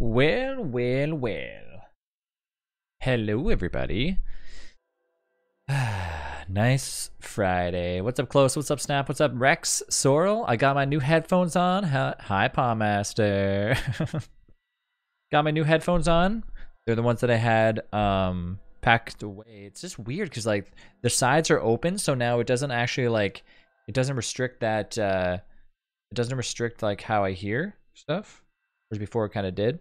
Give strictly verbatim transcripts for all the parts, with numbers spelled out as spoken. Well, well, well. Hello, everybody. Nice Friday. What's up, Close? What's up, Snap? What's up, Rex? Sorrel? I got my new headphones on. Hi, Palmaster. Got my new headphones on. They're the ones that I had um, packed away. It's just weird because, like, the sides are open, so now it doesn't actually, like, it doesn't restrict that, uh, it doesn't restrict, like, how I hear stuff. Whereas before it kind of did.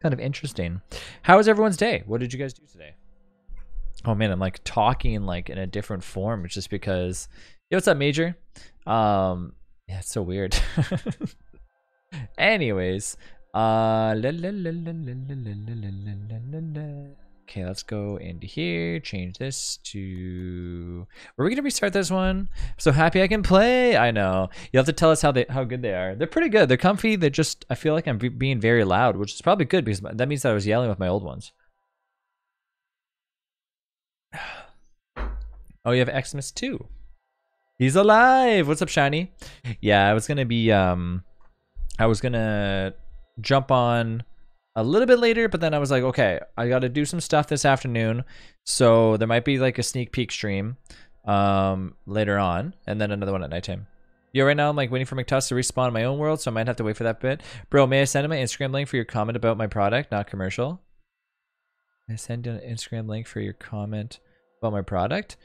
Kind of interesting. How was everyone's day? What did you guys do today? Oh man, I'm like talking like in a different form just because. Yo, what's up, Major? Um, yeah, it's so weird. Anyways, uh, okay, let's go into here. Change this to. Are we gonna restart this one? I'm so happy I can play. I know you'll have to tell us how they how good they are. They're pretty good. They're comfy. They're just. I feel like I'm being very loud, which is probably good because that means that I was yelling with my old ones. Oh, you have Xmas too. He's alive. What's up, Shiny? Yeah, I was gonna be um I was gonna jump on a little bit later, but then I was like, okay, I gotta do some stuff this afternoon. So there might be like a sneak peek stream um later on, and then another one at nighttime. Yo, right now I'm like waiting for McTuss to respawn in my own world, so I might have to wait for that bit. Bro, may I send him an Instagram link for your comment about my product, not commercial? May I send an Instagram link for your comment about my product?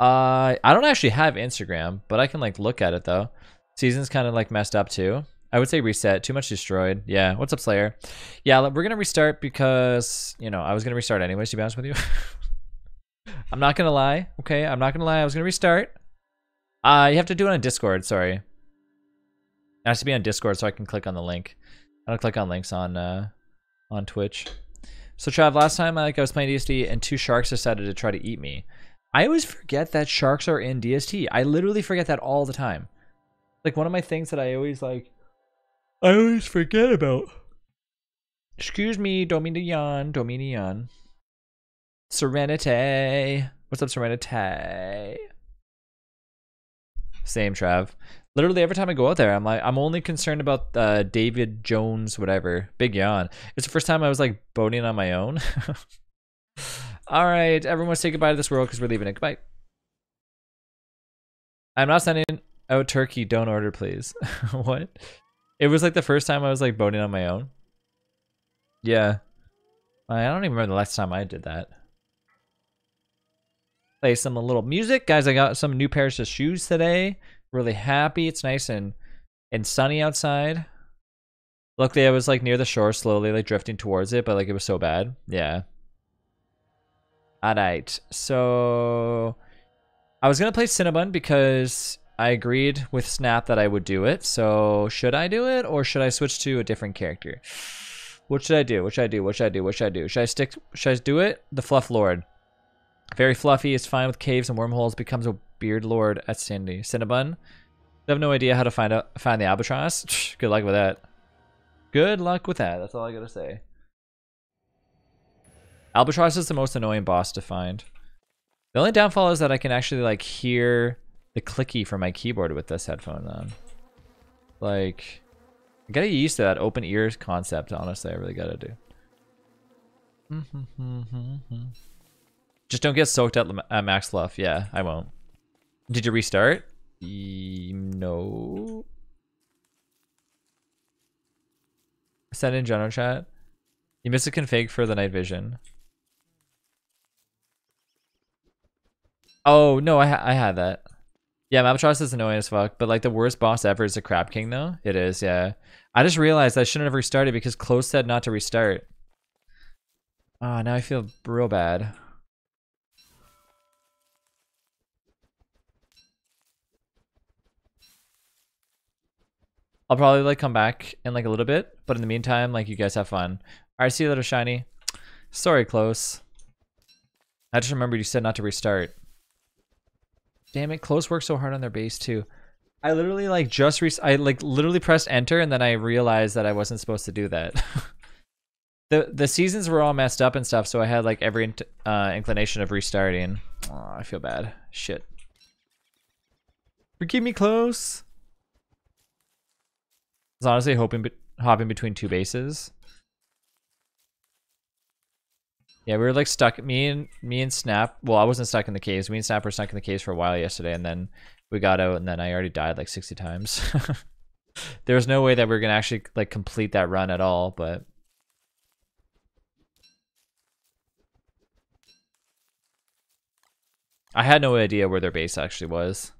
Uh, I don't actually have Instagram, but I can like look at it though. Season's kind of like messed up too. I would say reset. Too much destroyed. Yeah. What's up, Slayer? Yeah, we're gonna restart because you know I was gonna restart anyways. To be honest with you, I'm not gonna lie. Okay, I'm not gonna lie. I was gonna restart. Uh, you have to do it on Discord. Sorry, it has to be on Discord so I can click on the link. I don't click on links on uh, on Twitch. So Trav, last time like I was playing D S T and two sharks decided to try to eat me. I always forget that sharks are in D S T. I literally forget that all the time. Like one of my things that I always like, I always forget about. Excuse me, Dominion, Dominion. Serenity. What's up, Serenity? Same, Trav. Literally every time I go out there, I'm like, I'm only concerned about uh, David Jones, whatever. Big yawn. It's the first time I was like boating on my own. All right, everyone say goodbye to this world because we're leaving it. Goodbye. I'm not sending out turkey. Don't order, please. What? It was like the first time I was like boating on my own. Yeah. I don't even remember the last time I did that. Play some a little music. Guys, I got some new pairs of shoes today. Really happy. It's nice and, and sunny outside. Luckily, I was like near the shore slowly, like drifting towards it, but like it was so bad. Yeah. Alright, so I was going to play Cinnabon because I agreed with Snap that I would do it. So should I do it or should I switch to a different character? What should I do? What should I do? What should I do? What should I do? Should I stick? Should I do it? The Fluff Lord. Very fluffy, is fine with caves and wormholes, becomes a Beard Lord at Cindy. Cinnabon? I have no idea how to find out, find the Albatross. Good luck with that. Good luck with that. That's all I got to say. Albatross is the most annoying boss to find. The only downfall is that I can actually like hear the clicky from my keyboard with this headphone on. Like, I gotta get used to that open ears concept, honestly, I really gotta do. Just don't get soaked at, at max fluff. Yeah, I won't. Did you restart? E no. Send in general chat. You missed a config for the night vision. Oh, no, I, ha I had that. Yeah, Albatross is annoying as fuck, but like the worst boss ever is the Crab King though. It is, yeah. I just realized I shouldn't have restarted because Close said not to restart. Ah, oh, now I feel real bad. I'll probably like come back in like a little bit, but in the meantime, like you guys have fun. All right, see you later, Shiny. Sorry, Close. I just remembered you said not to restart. Damn it, Close worked so hard on their base too. I literally like just re I like literally pressed enter and then I realized that I wasn't supposed to do that. the the seasons were all messed up and stuff, so I had like every in uh, inclination of restarting. Oh, I feel bad. Shit. Forgive me, Close. I was honestly hoping be hopping between two bases. Yeah, we were like stuck. Me and me and Snap. Well, I wasn't stuck in the caves. Me and Snap were stuck in the caves for a while yesterday, and then we got out, and then I already died like sixty times. There was no way that we were gonna actually like complete that run at all, but. I had no idea where their base actually was.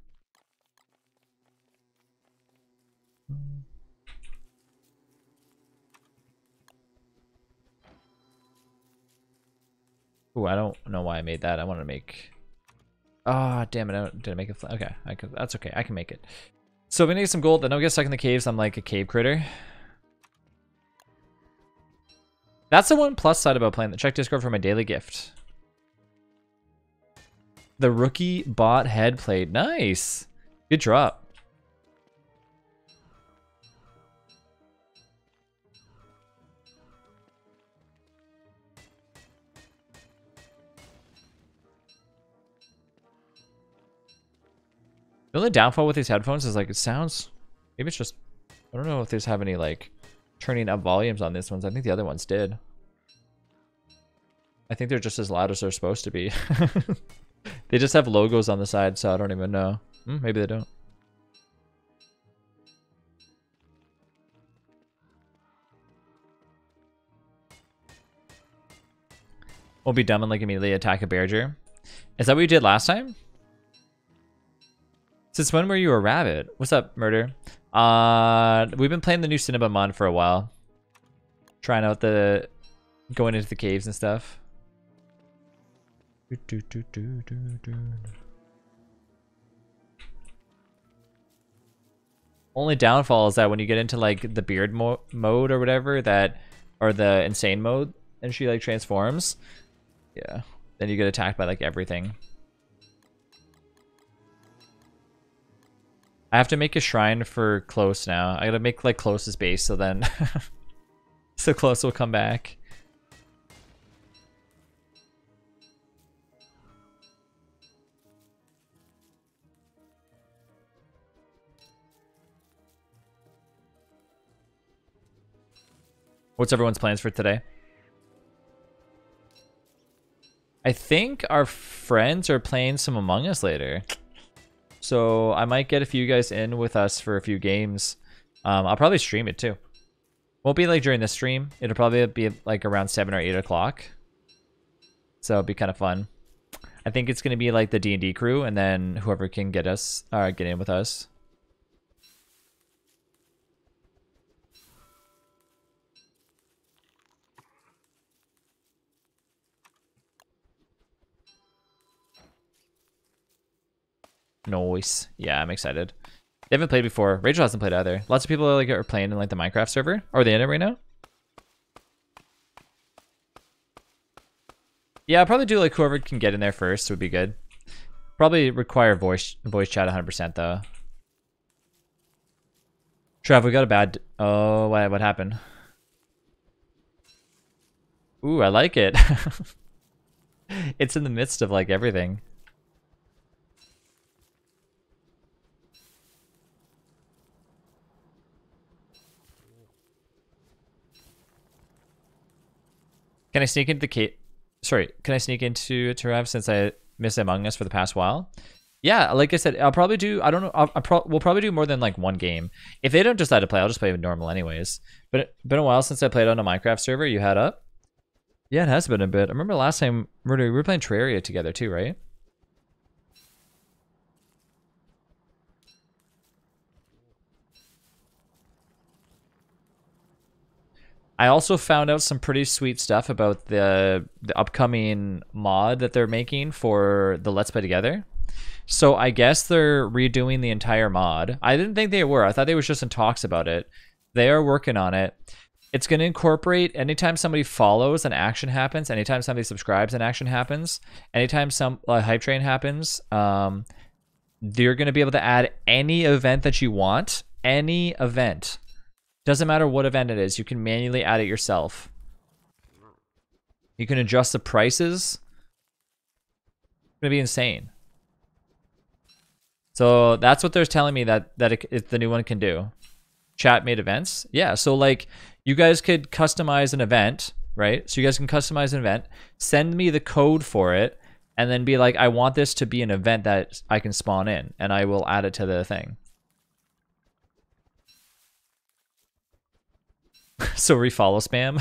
Ooh, I don't know why I made that. I want to make... Ah, oh, damn it. I did I make it? Okay, I can, that's okay. I can make it. So if I need some gold, then I'll get stuck in the caves. I'm like a cave critter. That's the one plus side about playing the check Discord for my daily gift. The rookie bot head played. Nice. Good drop. The only downfall with these headphones is like it sounds, maybe it's just, I don't know if these have any like turning up volumes on this ones. I think the other ones did. I think they're just as loud as they're supposed to be. They just have logos on the side, so I don't even know. Hmm, maybe they don't. Won't be dumb and like immediately attack a Bearger. Is that what you did last time? Since when were you a rabbit? What's up, Murder? Uh, we've been playing the new Cinnabon mod for a while. Trying out the... going into the caves and stuff. Do, do, do, do, do, do. Only downfall is that when you get into like the beard mo mode or whatever that, or the insane mode, and she like transforms, yeah, then you get attacked by like everything. I have to make a shrine for Close now. I gotta make like Close's base, so then, so Close will come back. What's everyone's plans for today? I think our friends are playing some Among Us later. So I might get a few guys in with us for a few games. Um, I'll probably stream it too. Won't be like during the stream. It'll probably be like around seven or eight o'clock. So it'll be kind of fun. I think it's going to be like the D and D crew and then whoever can get us or get in with us. Noise. Yeah, I'm excited. They haven't played before. Rachel hasn't played either. Lots of people are, like, are playing in like the Minecraft server. Are they in it right now? Yeah, I'll probably do like whoever can get in there first would be good. Probably require voice voice chat one hundred percent though. Trav, we got a bad... Oh, what, what happened? Ooh, I like it. It's in the midst of like everything. Can I sneak into the cave? Sorry, can I sneak into Trav since I missed Among Us for the past while? Yeah, like I said, I'll probably do, I don't know, I'll, I'll pro we'll probably do more than like one game. If they don't decide to play, I'll just play with normal anyways. But it's been a while since I played on a Minecraft server you had up. Yeah, it has been a bit. I remember last time, Murder, we were playing Terraria together too, right? I also found out some pretty sweet stuff about the, the upcoming mod that they're making for the Let's Play Together. So I guess they're redoing the entire mod. I didn't think they were. I thought they were just in talks about it. They are working on it. It's going to incorporate anytime somebody follows, an action happens. Anytime somebody subscribes, an action happens. Anytime some uh, hype train happens, um, you're going to be able to add any event that you want. Any event. Doesn't matter what event it is, you can manually add it yourself. You can adjust the prices. It's gonna be insane. So that's what they're telling me that that it, it, the new one can do. Chat made events, yeah. So like you guys could customize an event, right? So you guys can customize an event, send me the code for it, and then be like, I want this to be an event that I can spawn in, and I will add it to the thing. So refollow spam.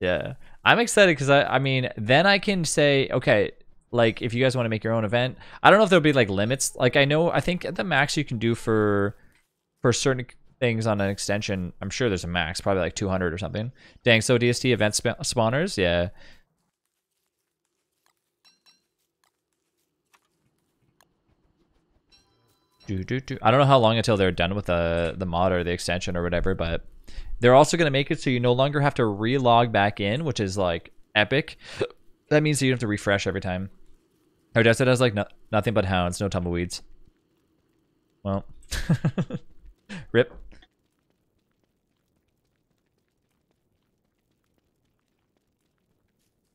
Yeah, I'm excited because I, I mean, then I can say, okay, like if you guys want to make your own event, I don't know if there'll be like limits. Like I know, I think at the max you can do for, for certain things on an extension, I'm sure there's a max, probably like two hundred or something. Dang, so D S T event sp spawners, yeah. Do, do, do. I don't know how long until they're done with the, the mod or the extension or whatever, but they're also going to make it so you no longer have to re-log back in, which is like epic. That means that you don't have to refresh every time. Odessa does like no, nothing but hounds, no tumbleweeds. Well, rip.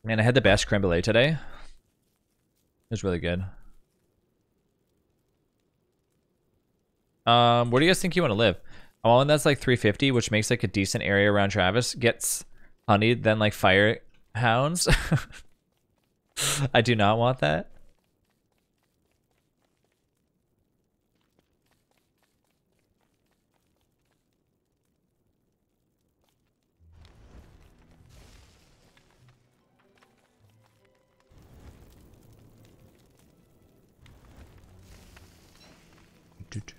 Man, I had the best creme brulee today. It was really good. Um, where do you guys think you want to live? I want one that's like three fifty, which makes like a decent area around Travis. Gets honeyed, then like fire hounds. I do not want that.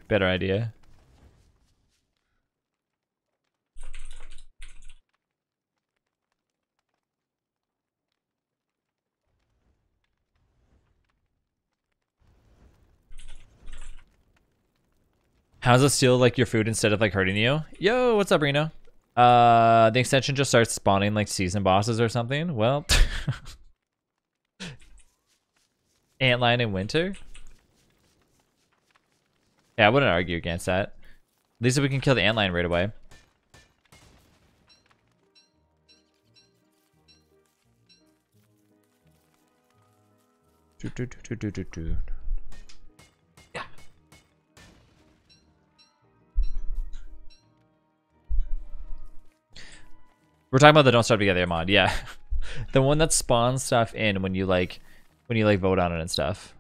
Better idea. How's it steal like your food instead of like hurting you? Yo, what's up, Reno? Uh, the extension just starts spawning like season bosses or something. Well, Antlion in winter. Yeah, I wouldn't argue against that. At least if we can kill the antlion right away. Do, do, do, do, do, do. Yeah. We're talking about the Don't Starve Together mod, yeah. The one that spawns stuff in when you like when you like vote on it and stuff.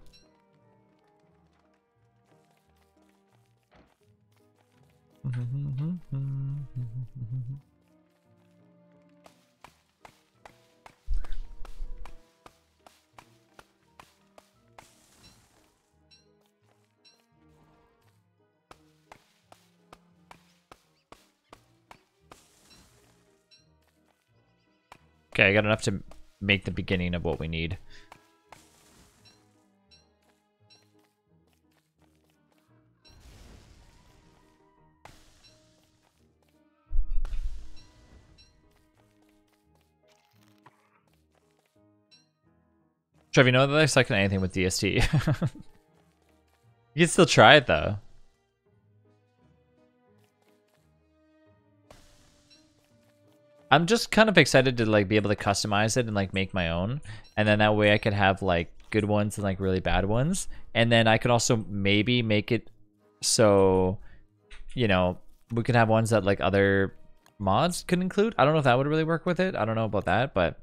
Okay, I got enough to make the beginning of what we need. Trev, you know that I suck at anything with D S T. You can still try it though. I'm just kind of excited to like be able to customize it and like make my own, and then that way I could have like good ones and like really bad ones, and then I could also maybe make it so, you know, we could have ones that like other mods could include. I don't know if that would really work with it. I don't know about that, but.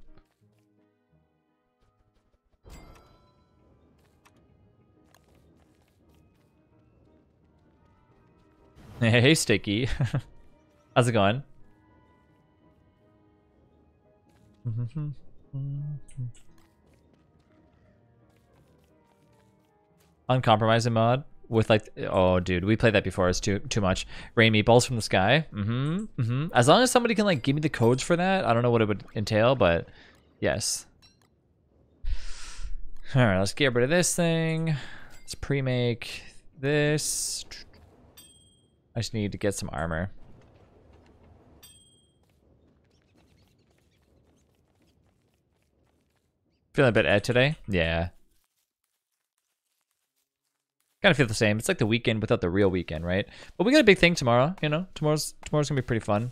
Hey, Sticky. How's it going? Uncompromising mod with like, oh dude, we played that before. It's too too much. Rain meatballs from the sky. Mm-hmm. Mm-hmm. As long as somebody can like give me the codes for that, I don't know what it would entail, but yes. All right, let's get rid of this thing. Let's pre-make this. I just need to get some armor. Feeling a bit Ed today? Yeah. Kind of feel the same. It's like the weekend without the real weekend, right? But we got a big thing tomorrow, you know? Tomorrow's tomorrow's gonna be pretty fun.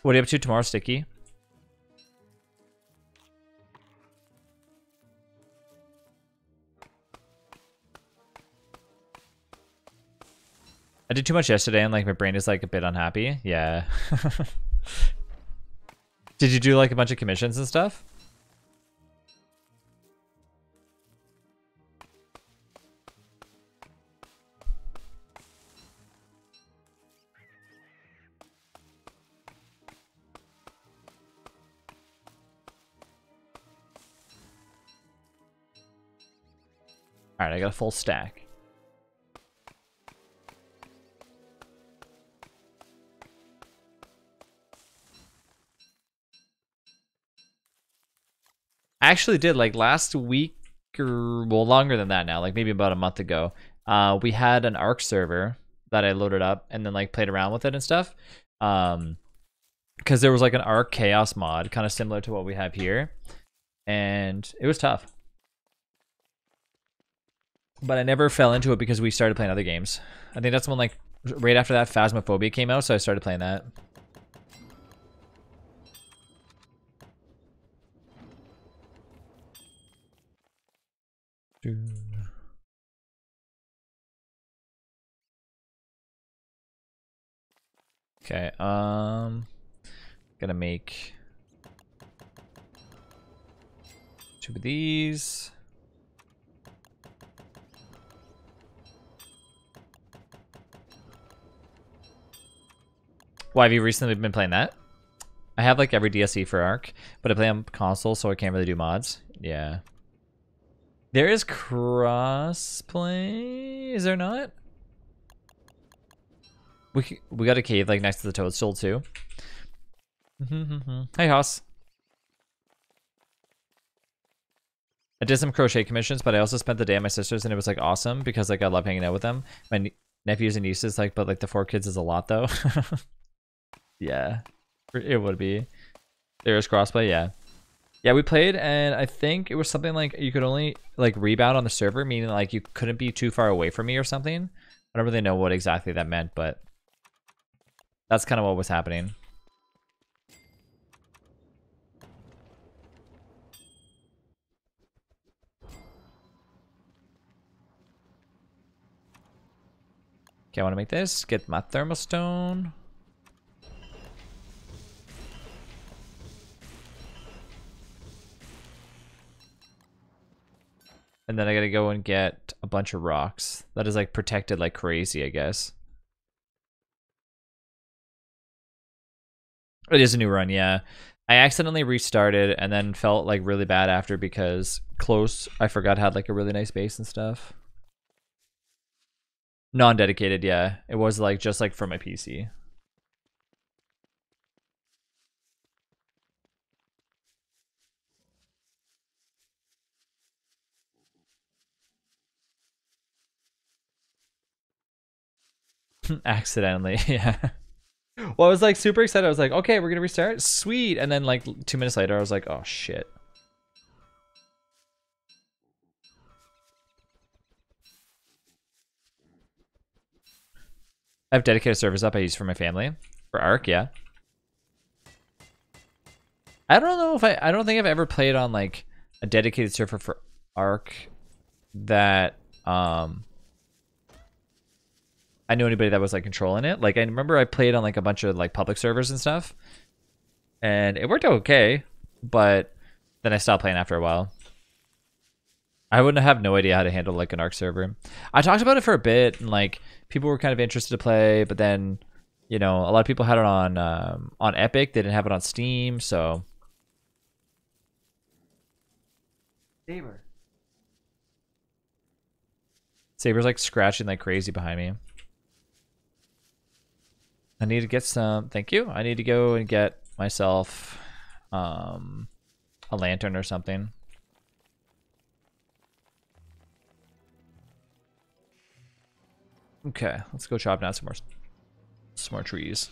What are you up to tomorrow, Sticky? I did too much yesterday and like my brain is like a bit unhappy. Yeah. Did you do like a bunch of commissions and stuff? All right, I got a full stack. I actually did, like last week, or well, longer than that now, like maybe about a month ago, uh, we had an ARK server that I loaded up and then like played around with it and stuff. Um, because there was like an ARK chaos mod, kind of similar to what we have here. And it was tough. But I never fell into it because we started playing other games. I think that's when, like, right after that, Phasmophobia came out, so I started playing that. Dude. Okay, um... gonna make... two of these... Why, have you recently been playing that? I have like every D S C for ARK, but I play on console, so I can't really do mods. Yeah. There is crossplay, is there not? We we got a cave like next to the toadstool too. Hey, Hoss. I did some crochet commissions, but I also spent the day at my sister's, and it was like awesome because like I love hanging out with them. My nephews and nieces, like, but like the four kids is a lot though. Yeah, it would be. There is crossplay, yeah. Yeah, we played, and I think it was something like you could only like rebound on the server, meaning like you couldn't be too far away from me or something. I don't really know what exactly that meant, but that's kind of what was happening. Okay, I want to make this, get my thermostone. And then I gotta go and get a bunch of rocks. That is like protected like crazy, I guess. It is a new run, yeah. I accidentally restarted and then felt like really bad after because Close, I forgot, had like a really nice base and stuff. Non-dedicated, yeah. It was like just like for my P C. Accidentally, yeah. Well, I was like super excited. I was like, okay, we're gonna restart, sweet. And then like two minutes later, I was like, oh shit. I have dedicated servers up I use for my family. For ARK, yeah. I don't know if I, I don't think I've ever played on like a dedicated server for ARK that um, I knew anybody that was like controlling it. Like I remember I played on like a bunch of like public servers and stuff and it worked okay, but then I stopped playing after a while. I wouldn't have no idea how to handle like an ARK server. I talked about it for a bit and like people were kind of interested to play, but then, you know, a lot of people had it on um, on Epic. They didn't have it on Steam, so. Saber. Saber's like scratching like crazy behind me. I need to get some, thank you. I need to go and get myself um, a lantern or something. Okay, let's go chop down some more, some more trees.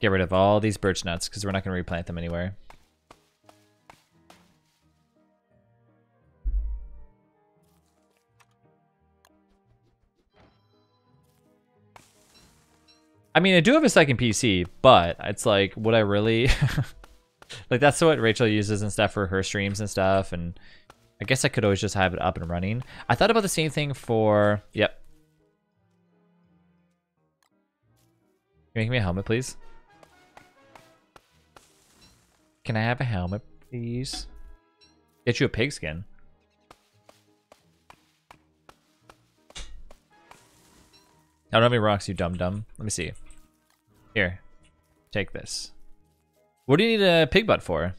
Get rid of all these birch nuts because we're not going to replant them anywhere. I mean, I do have a second P C, but it's like, would I really? Like, that's what Rachel uses and stuff for her streams and stuff, and I guess I could always just have it up and running. I thought about the same thing for... Yep. Can you make me a helmet, please? Can I have a helmet, please? Get you a pigskin. I don't have any rocks, you dum-dum. Let me see. Here. Take this. What do you need a pig butt for?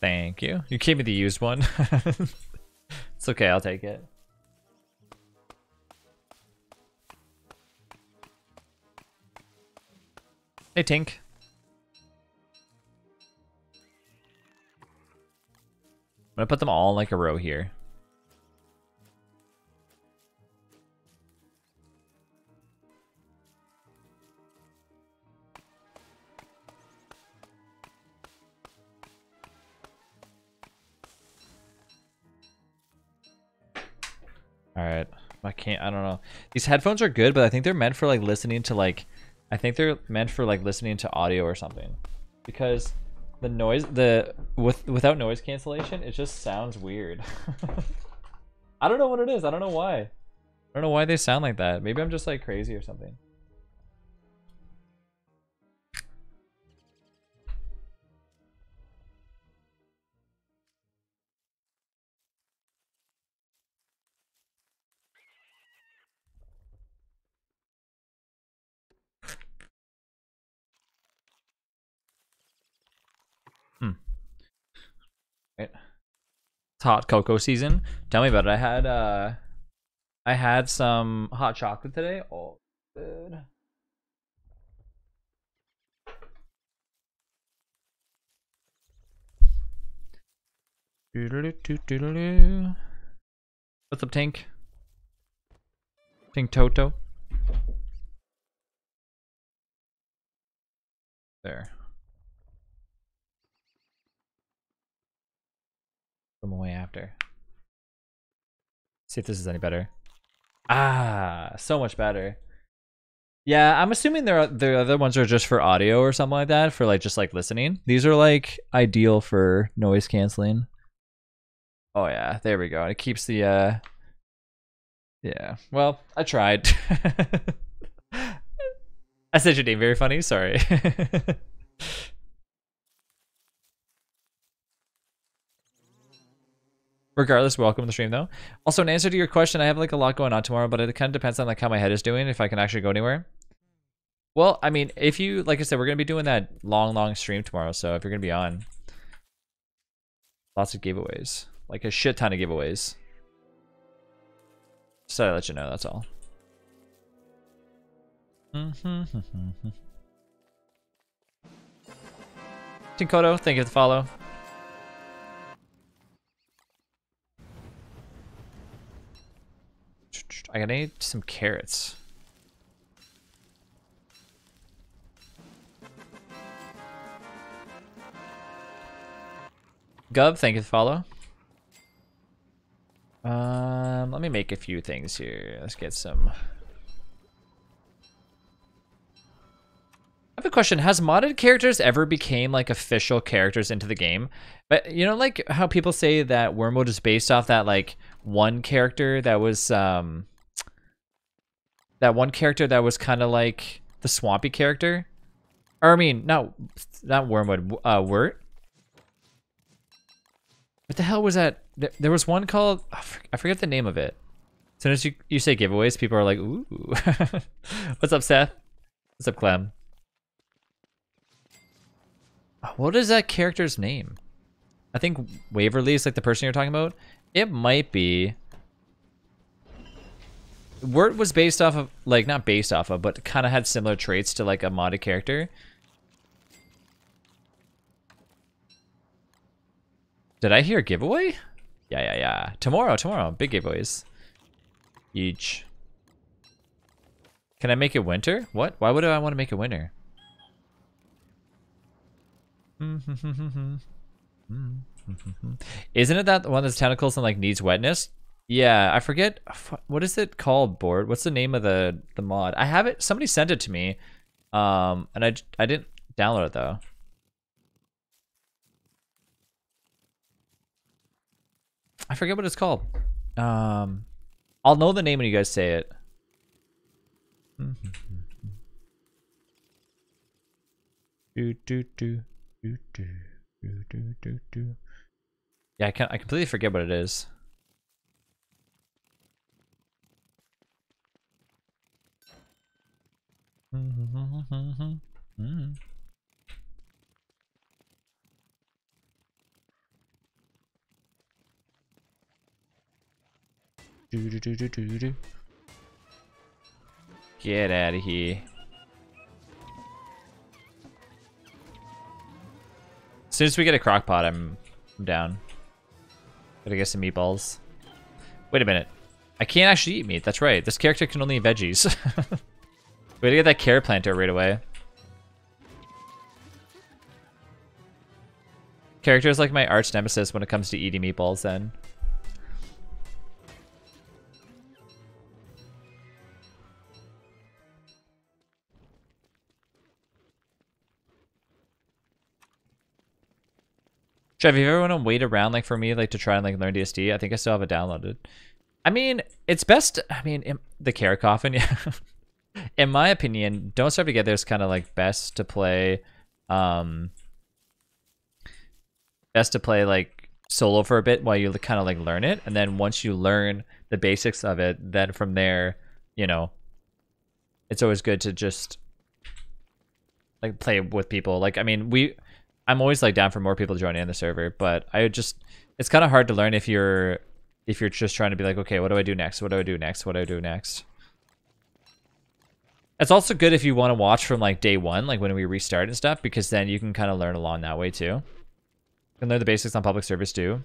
Thank you. You gave me the used one. It's okay, I'll take it. Hey, Tink. I'm gonna put them all in like a row here. All right, I can't, I don't know. These headphones are good, but I think they're meant for like listening to like, I think they're meant for like listening to audio or something, because the noise, the with without noise cancellation, it just sounds weird. I don't know what it is. I don't know why. I don't know why they sound like that. Maybe I'm just like crazy or something. It's hot cocoa season. Tell me about it. I had uh, I had some hot chocolate today. Oh, good. What's up, Tank? Tank Toto. There. From away after. See if this is any better. Ah, so much better. Yeah, I'm assuming there are, the other ones are just for audio or something like that, for like just like listening. These are like ideal for noise canceling. Oh yeah, there we go. It keeps the uh yeah. Well, I tried. I said your name very funny, sorry. Regardless, welcome to the stream, though. Also, in answer to your question, I have like a lot going on tomorrow, but it kind of depends on like how my head is doing, if I can actually go anywhere. Well, I mean, if you, like I said, we're going to be doing that long, long stream tomorrow, so if you're going to be on, lots of giveaways. Like a shit ton of giveaways. Just thought I'd let you know, that's all. Tinkoto, thank you for the follow. I gotta need some carrots. Gub, thank you for follow. Um, let me make a few things here. Let's get some. I have a question. Has modded characters ever became like official characters into the game? But you know, like how people say that Wormwood is based off that like one character that was um that one character that was kind of like the swampy character, or I mean not not Wormwood, uh Wurt. What the hell was that? There was one called, I forget the name of it. As soon as you you say giveaways, people are like, ooh. What's up, Seth? What's up, Clem? What is that character's name? I think Waverly is like the person you're talking about. It might be. Word was based off of, like, not based off of, but kind of had similar traits to like a modded character. Did I hear a giveaway? Yeah, yeah, yeah. Tomorrow, tomorrow. Big giveaways. Each. Can I make it winter? What? Why would I want to make it winter? Isn't it that one that's tentacles and like needs wetness? Yeah, I forget, what is it called, board? What's the name of the the mod? I have it, somebody sent it to me, um, and I, I didn't download it though. I forget what it's called. Um, I'll know the name when you guys say it. do, do, do, do, do, do, do, do. Yeah, I, can't, I completely forget what it is. Mm-hmm. Do, do, do, do, do, do. Get out of here. As soon as we get a crock pot, I'm, I'm down. Gotta get some meatballs. Wait a minute. I can't actually eat meat, that's right. This character can only eat veggies. We gotta get that carrot planter right away. Character's like my arch nemesis when it comes to eating meatballs then. Trav, have you ever want to wait around like for me like to try and like learn D S T? I think I still have it downloaded. I mean, it's best, I mean, in the carrot coffin, yeah. In my opinion, Don't Starve Together is kind of like best to play, um, best to play like solo for a bit while you kind of like learn it. And then once you learn the basics of it, then from there, you know, it's always good to just like play with people. Like, I mean, we... I'm always like down for more people joining in the server, but I just, it's kind of hard to learn if you're, if you're just trying to be like, okay, what do I do next? What do I do next? What do I do next? It's also good if you want to watch from like day one, like when we restart and stuff, because then you can kind of learn along that way too. You can learn the basics on public service too.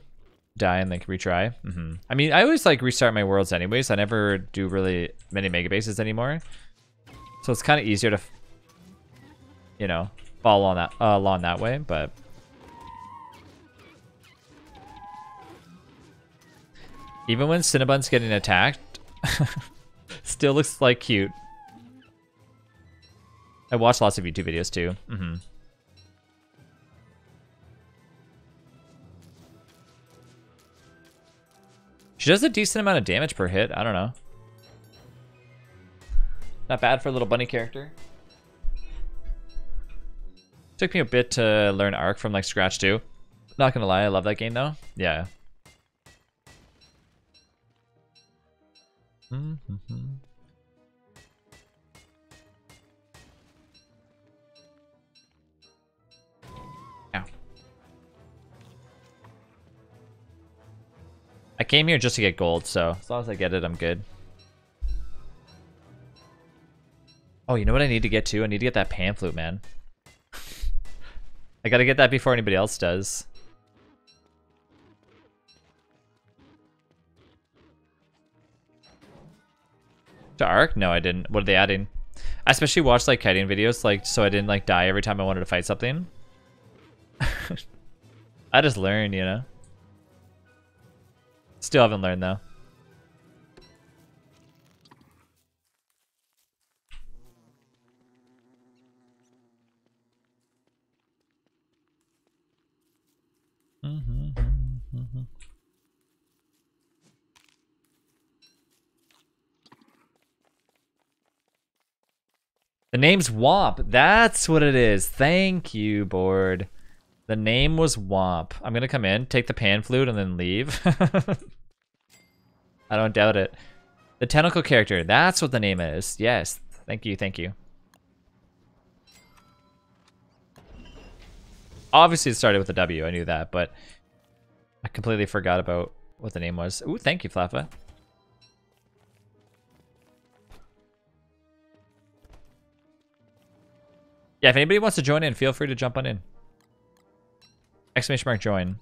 Die and like retry. Mm-hmm. I mean, I always like restart my worlds anyways. I never do really many mega bases anymore. So it's kind of easier to, you know, follow on that uh, along that way, but even when Cinnabon's getting attacked, still looks like cute. I watch lots of YouTube videos too. Mm-hmm. She does a decent amount of damage per hit. I don't know. Not bad for a little bunny character. Took me a bit to learn ARK from like scratch too. Not gonna lie, I love that game though. Yeah. Mm-hmm. Ow. I came here just to get gold, so as long as I get it, I'm good. Oh, you know what I need to get too? I need to get that pan flute, man. I gotta get that before anybody else does. To ARK? No, I didn't. What are they adding? I especially watched like kiting videos, like so I didn't like die every time I wanted to fight something. I just learned, you know. Still haven't learned though. The name's Womp. That's what it is. Thank you, board. The name was Womp. I'm gonna come in, take the pan flute, and then leave. I don't doubt it. The tentacle character. That's what the name is. Yes. Thank you. Thank you. Obviously, it started with a W. I knew that, but I completely forgot about what the name was. Ooh, thank you, Flaffa. Yeah, if anybody wants to join in, feel free to jump on in. Exclamation mark join.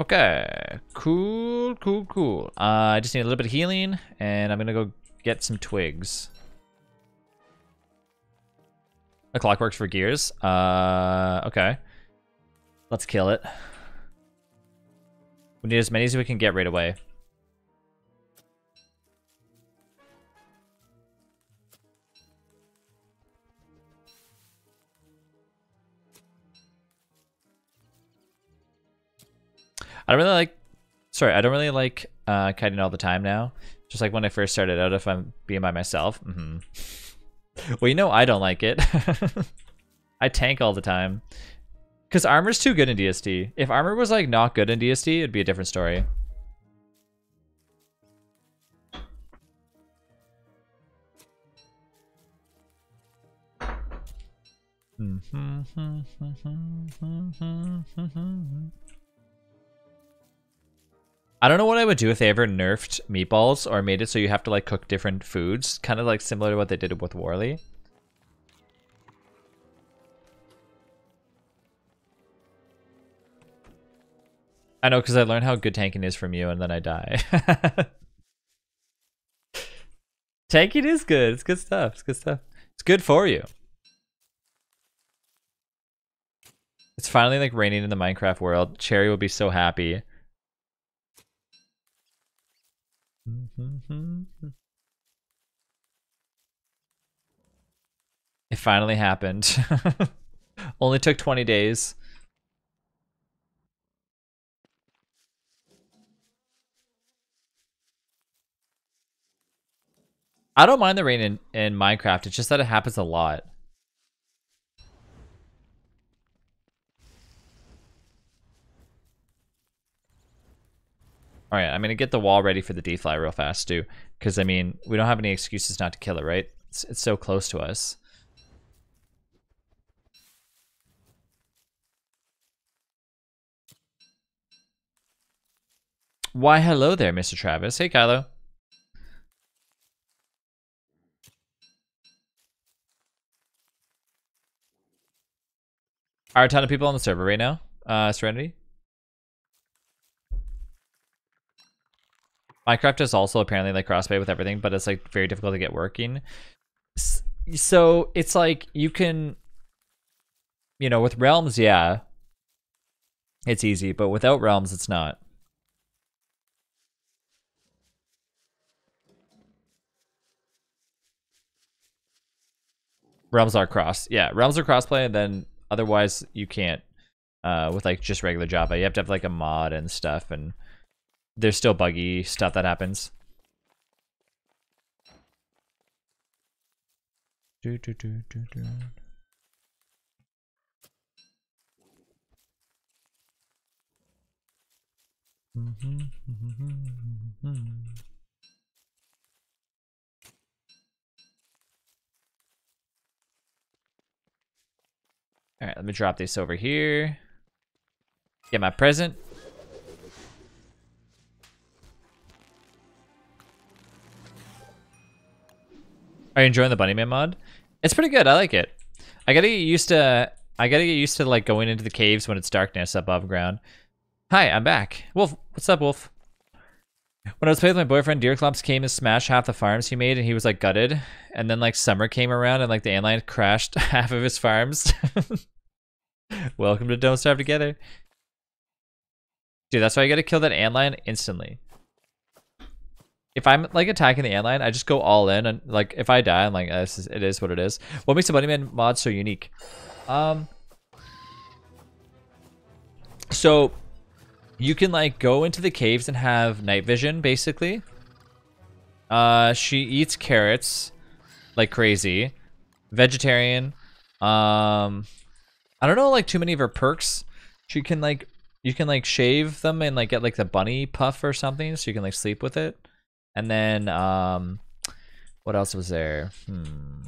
Okay, cool, cool, cool. Uh, I just need a little bit of healing, and I'm gonna go get some twigs. The clock works for gears. Uh, okay. Let's kill it. We need as many as we can get right away. I don't really like, sorry, I don't really like uh, kiting all the time now. Just like when I first started out, if I'm being by myself. Mm-hmm. Well, you know I don't like it. I tank all the time. Because armor's too good in D S T. If armor was like not good in D S T, it'd be a different story. Mm-hmm. I don't know what I would do if they ever nerfed meatballs or made it so you have to like cook different foods, kind of like similar to what they did with Warly. I know, because I learned how good tanking is from you and then I die. Tanking is good. It's good stuff. It's good stuff. It's good for you. It's finally like raining in the Minecraft world. Cherry will be so happy. It finally happened. Only took twenty days. I don't mind the rain in, in Minecraft, it's just that it happens a lot. All right, I'm gonna get the wall ready for the D-Fly real fast too, because I mean, we don't have any excuses not to kill it, right? It's, it's so close to us. Why, hello there, Mister Travis. Hey, Kylo. Are a ton of people on the server right now, uh, Serenity? Minecraft is also apparently like crossplay with everything, but it's like very difficult to get working. So it's like you can, you know, with Realms, yeah, it's easy, but without Realms, it's not. Realms are cross, yeah, Realms are crossplay, and then otherwise you can't uh, with like just regular Java. You have to have like a mod and stuff, and there's still buggy stuff that happens. Do, do, do, do, do. Mm-hmm, mm-hmm, mm-hmm. All right, let me drop this over here. Get my present. Are you enjoying the Bunnyman mod? It's pretty good. I like it. I gotta get used to. I gotta get used to like going into the caves when it's darkness above ground. Hi, I'm back. Wolf, what's up, Wolf? When I was playing with my boyfriend, Deerclops came and smashed half the farms he made, and he was like gutted. And then like summer came around, and like the Antlion crashed half of his farms. Welcome to Don't Starve Together, dude. That's why you gotta kill that Antlion instantly. If I'm like attacking the Antlion, I just go all in, and like if I die, I'm like, oh, this is, it is what it is. What makes the Bunnyman mod so unique? Um, so you can like go into the caves and have night vision, basically. Uh, she eats carrots like crazy, vegetarian. Um, I don't know like too many of her perks. She can like, you can like shave them and like get like the bunny puff or something, so you can like sleep with it. And then, um, what else was there? Hmm.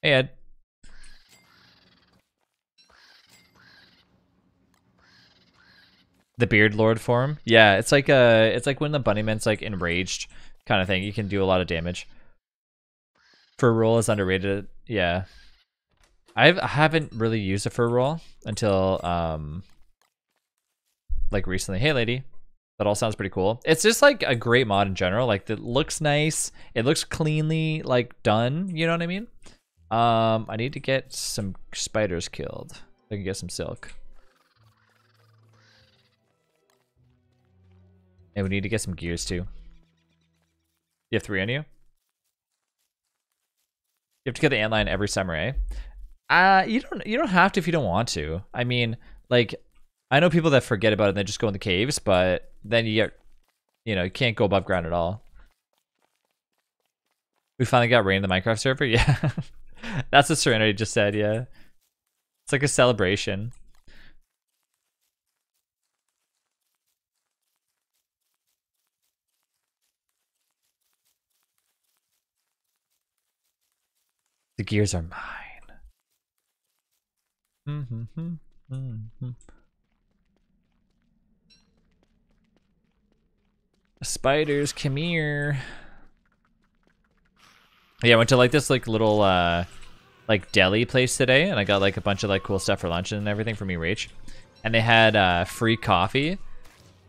Hey, Ed. The Beard Lord form. Yeah, it's like a, it's like when the Bunnyman's like enraged kind of thing. You can do a lot of damage. Fur roll is underrated. Yeah, I've, I haven't really used a fur roll until um, like recently. Hey lady, that all sounds pretty cool. It's just like a great mod in general. Like it looks nice, it looks cleanly like done, you know what I mean? Um, I need to get some spiders killed. I can get some silk. And we need to get some gears too. You have three on you? You have to get the antlion every summer, eh? Uh, you don't you don't have to if you don't want to. I mean, like, I know people that forget about it and they just go in the caves, but then you get, you know, you can't go above ground at all. We finally got rain in the Minecraft server? Yeah. That's what Serenity just said, yeah. It's like a celebration. The gears are mine. Mm-hmm, mm-hmm, mm-hmm. Spiders, come here. Yeah, I went to like this like little uh like deli place today, and I got like a bunch of like cool stuff for lunch and everything for me, Rach. And they had uh free coffee.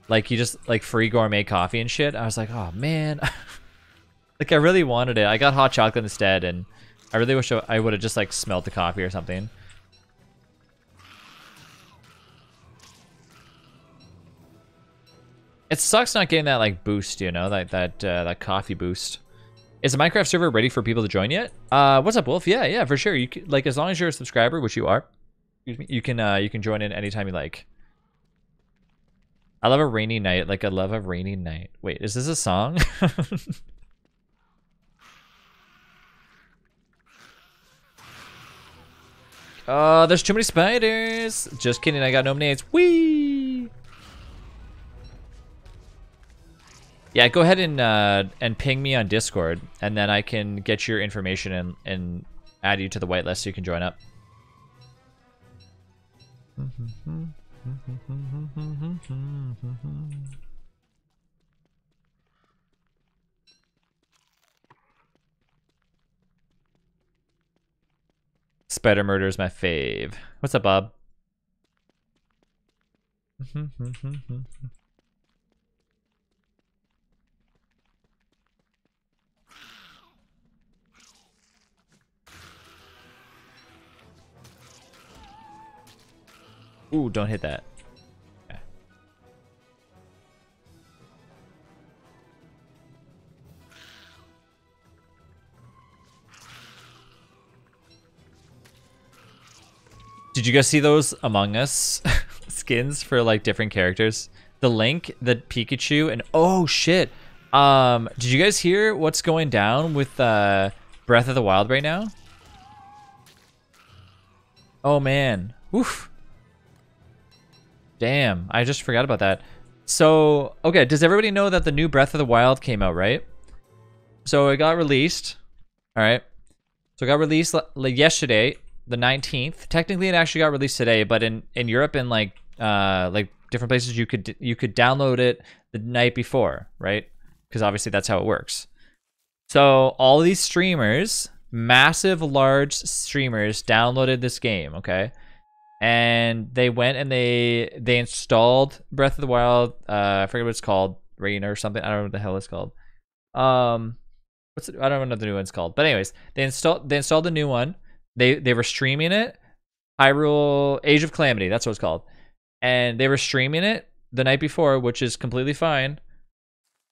Like you just like free gourmet coffee and shit. I was like, oh man. Like I really wanted it. I got hot chocolate instead, and I really wish I would have just like smelled the coffee or something. It sucks not getting that like boost, you know, like that uh, that coffee boost. Is the Minecraft server ready for people to join yet? Uh, what's up, Wolf? Yeah, yeah, for sure. You can, like as long as you're a subscriber, which you are, you can uh, you can join in anytime you like. I love a rainy night. Like I love a rainy night. Wait, is this a song? Oh, there's too many spiders. Just kidding, I got no nades. Whee! Yeah, go ahead and uh, and ping me on Discord, and then I can get your information and, and add you to the whitelist so you can join up. Spider Murder is my fave. What's up, Bob? Ooh, don't hit that. Okay. Did you guys see those Among Us skins for like different characters? The Link, the Pikachu, and oh shit. Um, did you guys hear what's going down with uh, Breath of the Wild right now? Oh man, oof. Damn, I just forgot about that. So, okay, does everybody know that the new Breath of the Wild came out, right? So it got released, all right? So it got released yesterday, the nineteenth. Technically, it actually got released today, but in, in Europe and like uh, like different places, you could you could download it the night before, right? Because obviously that's how it works. So all these streamers, massive, large streamers, downloaded this game, okay? And they went and they they installed Breath of the Wild. Uh, I forget what it's called, Rain or something. I don't know what the hell it's called. Um, what's it, I don't know what the new one's called. But anyways, they installed they installed the new one. They they were streaming it. Hyrule Age of Calamity. That's what it's called. And they were streaming it the night before, which is completely fine.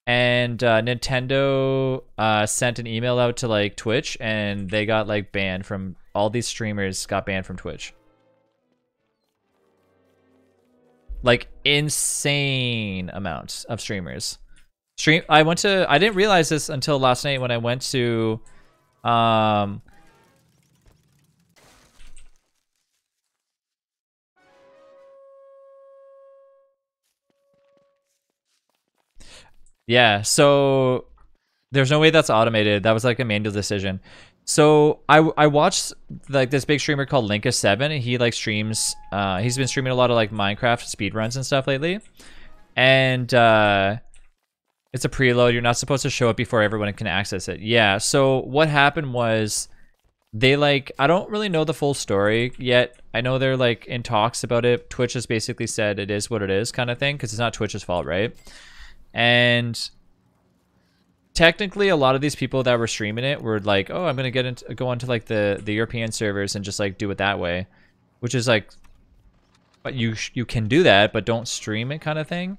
And uh, Nintendo uh, sent an email out to like Twitch, and they got like banned from all these streamers. Got banned from Twitch. Like insane amounts of streamers. Stream. I went to. I didn't realize this until last night when I went to. Um, yeah. So there's no way that's automated. That was like a manual decision. So I I watched like this big streamer called Linka seven, and he like streams. Uh, he's been streaming a lot of like Minecraft speedruns and stuff lately, and uh, it's a preload. You're not supposed to show it before everyone can access it. Yeah. So what happened was they like I don't really know the full story yet I know they're like in talks about it. Twitch has basically said it is what it is kind of thing, because it's not Twitch's fault, right? And technically a lot of these people that were streaming it were like, oh, I'm gonna get into go onto like the the European servers and just like do it that way, which is like, but you sh you can do that, but don't stream it kind of thing.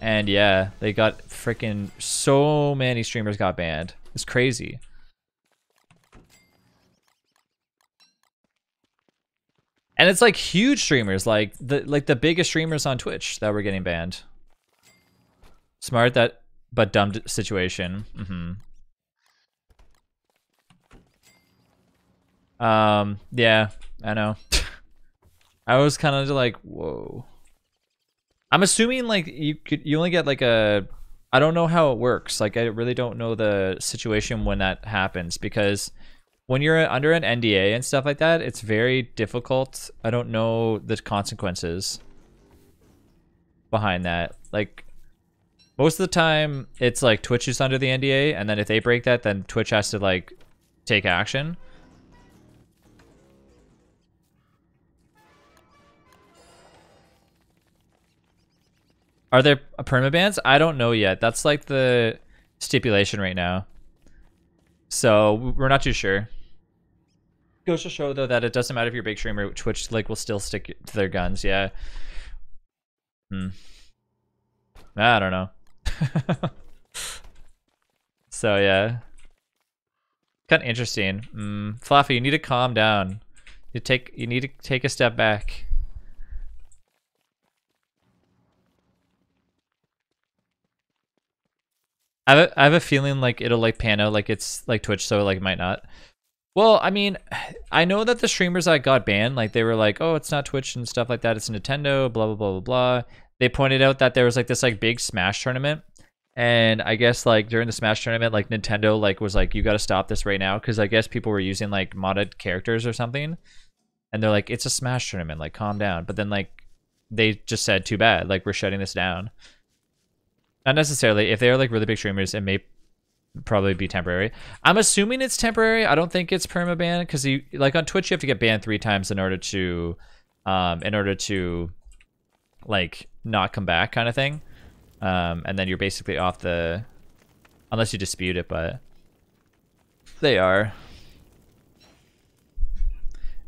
And yeah, they got freaking so many streamers got banned. It's crazy. And it's like huge streamers, like the like the biggest streamers on Twitch that were getting banned. Smart that, but dumb situation. Mm-hmm. Um. Yeah, I know. I was kind of like, whoa. I'm assuming like you could, you only get like a. I don't know how it works. Like I really don't know the situation when that happens, because when you're under an N D A and stuff like that, it's very difficult. I don't know the consequences behind that. Like, most of the time, it's like Twitch is under the N D A, and then if they break that, then Twitch has to, like, take action. Are there permabans? I don't know yet. That's, like, the stipulation right now. So, we're not too sure. Goes to show though that it doesn't matter if you're a big streamer, Twitch like will still stick to their guns. Yeah. Hmm. I don't know. So yeah, kind of interesting. Mm. Fluffy, you need to calm down. You take you need to take a step back. I have a, I have a feeling like it'll like pan out, like it's like Twitch, so like it might not. Well, I mean, I know that the streamers that got banned, like they were like, oh, it's not Twitch and stuff like that, it's Nintendo, blah, blah, blah, blah, blah. They pointed out that there was like this like big Smash tournament. And I guess like during the Smash tournament, like Nintendo like was like, you got to stop this right now. Because I guess people were using like modded characters or something. And they're like, it's a Smash tournament, like calm down. But then like they just said, too bad, like we're shutting this down. Not necessarily. If they're like really big streamers, it may probably be temporary. I'm assuming it's temporary. I don't think it's permaban, because you like on Twitch you have to get banned three times in order to, um, in order to, like not come back kind of thing, um, and then you're basically off the, unless you dispute it. But they are.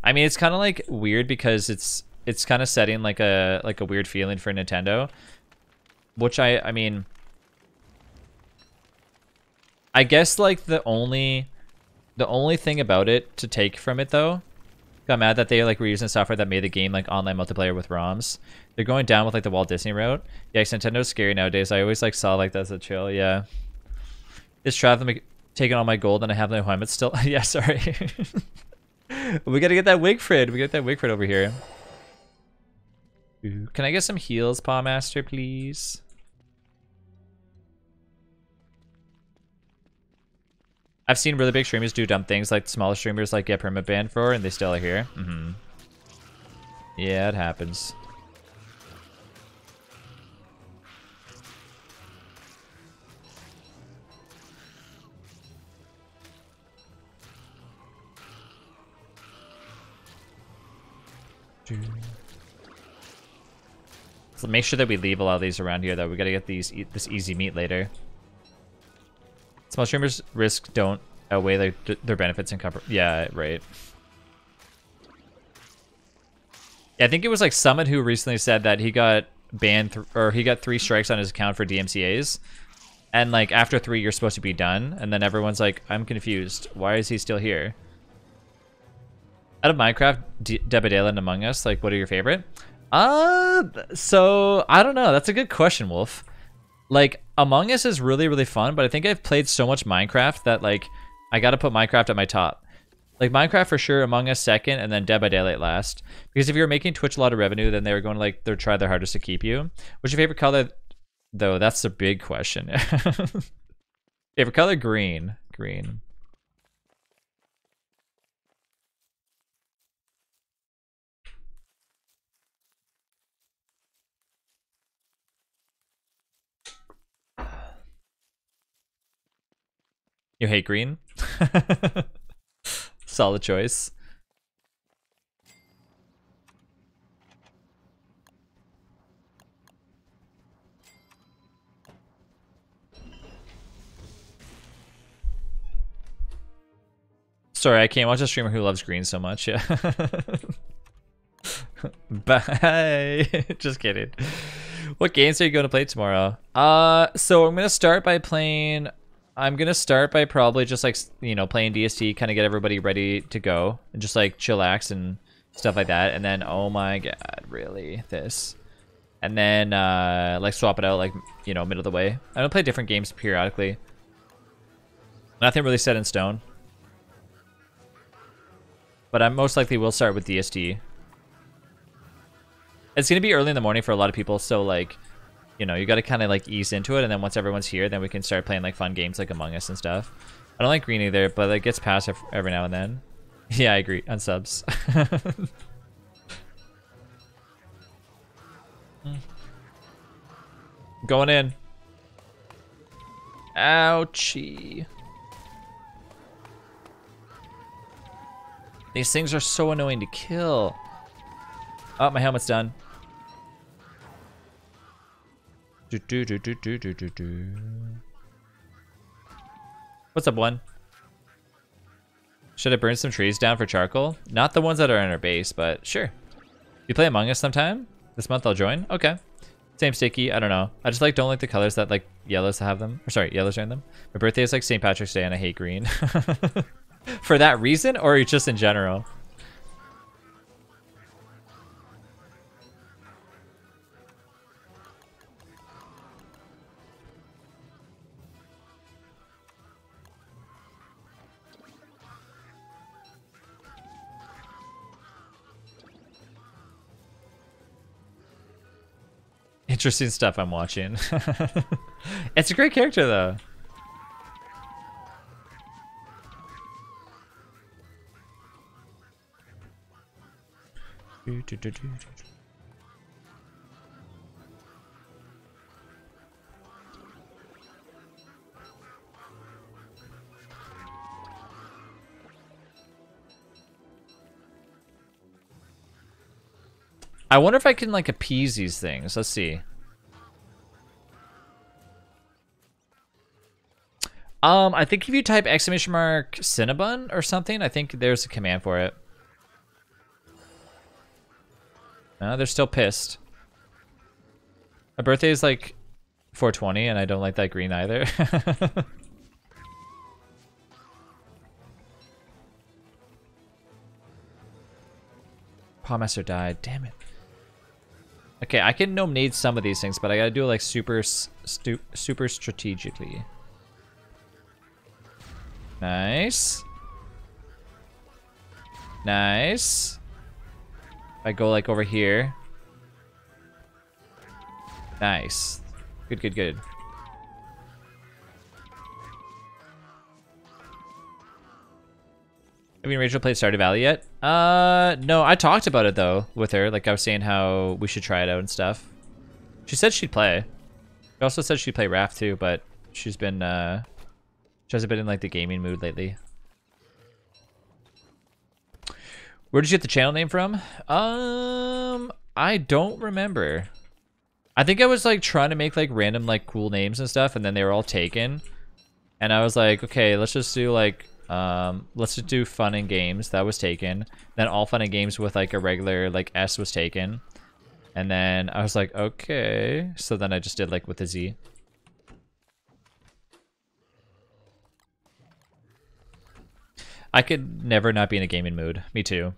I mean, it's kind of like weird because it's it's kind of setting like a like a weird feeling for Nintendo. Which I, I mean, I guess like the only, the only thing about it to take from it though, got mad that they like were using software that made the game like online multiplayer with ROMs. They're going down with like the Walt Disney route. Yikes, Nintendo's scary nowadays. I always like saw like that's a chill, yeah. Is Trav taking all my gold and I have no helmet still? Yeah, sorry. We gotta get that Wigfrid. We got that Wigfrid over here. Ooh, can I get some heals, Palmaster, please? I've seen really big streamers do dumb things, like smaller streamers like get permit banned for, and they still are here. Mm-hmm. Yeah, it happens. Dude. So make sure that we leave a lot of these around here, though. We gotta get these e this easy meat later. Small streamers' risk don't outweigh their, their benefits and cover. Yeah, right. Yeah, I think it was like Summit who recently said that he got banned th or he got three strikes on his account for D M C As, and like after three you're supposed to be done, and then everyone's like, I'm confused. Why is he still here? Out of Minecraft, Debadale and Among Us, like what are your favorite? Uh, so I don't know. That's a good question, Wolf. Like Among Us is really, really fun, but I think I've played so much Minecraft that like I got to put Minecraft at my top. Like Minecraft for sure, Among Us second, and then Dead by Daylight last. Because if you're making Twitch a lot of revenue, then they were going to like they're try their hardest to keep you. What's your favorite color, though? That's a big question. Favorite color? Green. Green. You hate green? Solid choice. Sorry, I can't watch a streamer who loves green so much. Yeah. Bye. Just kidding. What games are you going to play tomorrow? Uh, so I'm going to start by playing... I'm going to start by probably just, like, you know, playing D S T, kind of get everybody ready to go. And just, like, chillax and stuff like that. And then, oh my god, really? This. And then, uh, like, swap it out, like, you know, middle of the way. I'm going to play different games periodically. Nothing really set in stone. But I most likely will start with D S T. It's going to be early in the morning for a lot of people, so, like, you know, you got to kind of, like, ease into it, and then once everyone's here, then we can start playing, like, fun games like Among Us and stuff. I don't like green either, but it gets passed every now and then. Yeah, I agree. On subs. Going in. Ouchie. These things are so annoying to kill. Oh, my helmet's done. Do, do, do, do, do, do, do. What's up, one? Should I burn some trees down for charcoal? Not the ones that are in our base, but sure. You play Among Us sometime? This month I'll join? Okay. Same sticky, I don't know. I just like don't like the colors that like yellows have them. Or sorry, yellows are in them. My birthday is like Saint Patrick's Day and I hate green. For that reason or just in general? Interesting stuff I'm watching. It's a great character though. I wonder if I can like appease these things. Let's see. Um, I think if you type exclamation mark Cinnabon or something, I think there's a command for it. No, they're still pissed. My birthday is like four twenty and I don't like that green either. Palmaster died, damn it. Okay, I can nominate some of these things, but I gotta do it like super, stu super strategically. Nice. Nice. I go like over here. Nice. Good, good, good. I mean, Rachel played Stardew Valley yet? Uh, no, I talked about it though with her. Like I was saying how we should try it out and stuff. She said she'd play. She also said she'd play Raft too, but she's been, uh, she hasn't been in like the gaming mood lately. Where did you get the channel name from? Um, I don't remember. I think I was like trying to make like random like cool names and stuff, and then they were all taken. And I was like, okay, let's just do like, um, let's just do fun and games. That was taken. Then all fun and games with like a regular like S was taken. And then I was like, okay. So then I just did like with a Z. I could never not be in a gaming mood. Me too.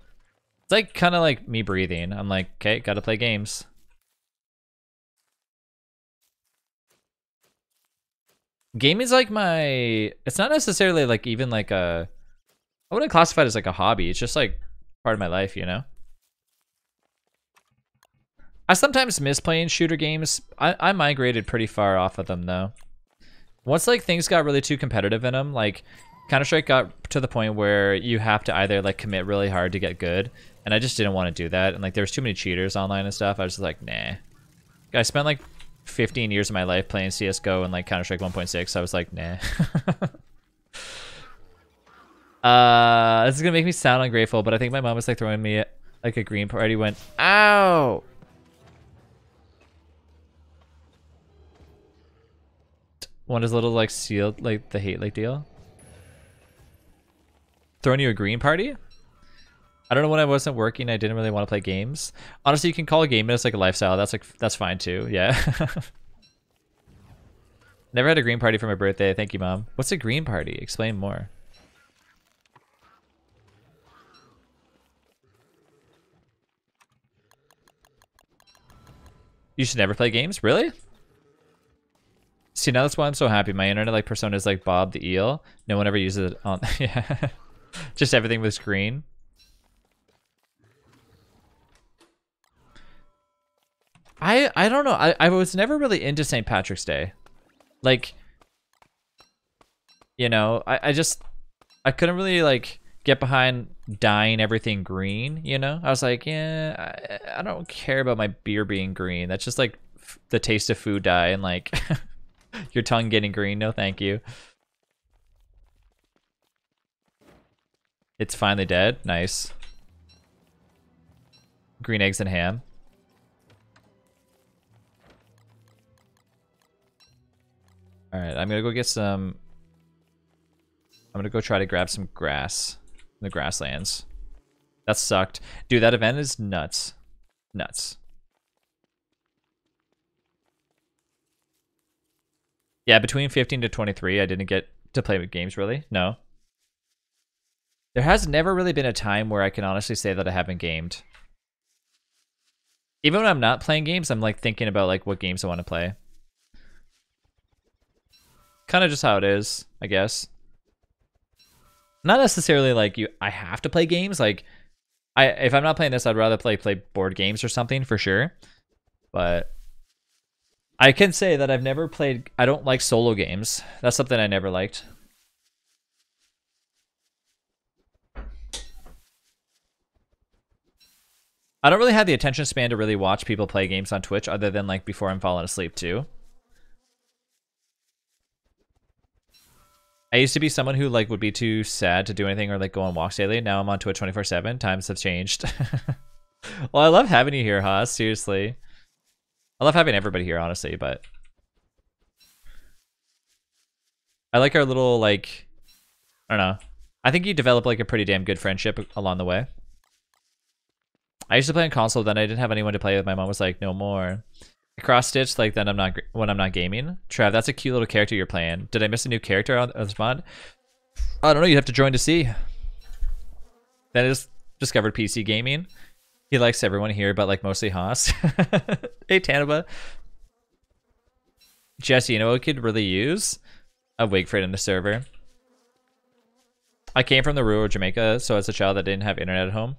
It's like kind of like me breathing. I'm like, okay, gotta play games. Game is like my, it's not necessarily like even like a, I wouldn't classify it as like a hobby. It's just like part of my life, you know? I sometimes miss playing shooter games. I, I migrated pretty far off of them though. Once like things got really too competitive in them, like Counter-Strike got to the point where you have to either like commit really hard to get good, and I just didn't want to do that, and like there was too many cheaters online and stuff. I was just like, nah. I spent like fifteen years of my life playing C S G O and like Counter-Strike one point six, so I was like, nah. uh, this is gonna make me sound ungrateful, but I think my mom was like throwing me like a green party went, ow! One is a little like sealed, like the hate like deal. throwing you a green party? I don't know when I wasn't working. I didn't really want to play games. Honestly, you can call a game minutes like a lifestyle. That's like that's fine too. Yeah. Never had a green party for my birthday. Thank you, Mom. What's a green party? Explain more. You should never play games? Really? See, now that's why I'm so happy. My internet like persona is like Bob the Eel. No one ever uses it on... yeah. Just everything was green. I I don't know. I, I was never really into Saint Patrick's Day. Like, you know, I, I just... I couldn't really like get behind dyeing everything green, you know? I was like, yeah, I, I don't care about my beer being green. That's just like f the taste of food dye and like your tongue getting green. No, thank you. It's finally dead. Nice. Green eggs and ham. All right, I'm gonna go get some... I'm gonna go try to grab some grass. The grasslands. That sucked. Dude, that event is nuts. Nuts. Yeah, between fifteen to twenty-three, I didn't get to play with games, really. No. There has never really been a time where I can honestly say that I haven't gamed. Even when I'm not playing games, I'm like thinking about like what games I want to play. Kind of just how it is, I guess. Not necessarily like you. I have to play games. Like, I if I'm not playing this, I'd rather play play board games or something for sure. But I can say that I've never played. I don't like solo games. That's something I never liked. I don't really have the attention span to really watch people play games on Twitch, other than like before I'm falling asleep too. I used to be someone who like would be too sad to do anything or like go on walks daily. Now I'm on Twitch twenty-four seven. Times have changed. Well, I love having you here, Haas. Seriously. I love having everybody here, honestly, but... I like our little, like... I don't know. I think you develop like a pretty damn good friendship along the way. I used to play on console, then I didn't have anyone to play with. My mom was like, no more. Cross-stitch, like, then I'm not, when I'm not gaming. Trav, that's a cute little character you're playing. Did I miss a new character on, on this mod? I don't know, you'd have to join to see. Then I just discovered P C gaming. He likes everyone here, but, like, mostly Haas. Hey, Tanaba. Jesse, you know what we could really use? A wig for it in the server. I came from the rural Jamaica, so as a child, I didn't have internet at home.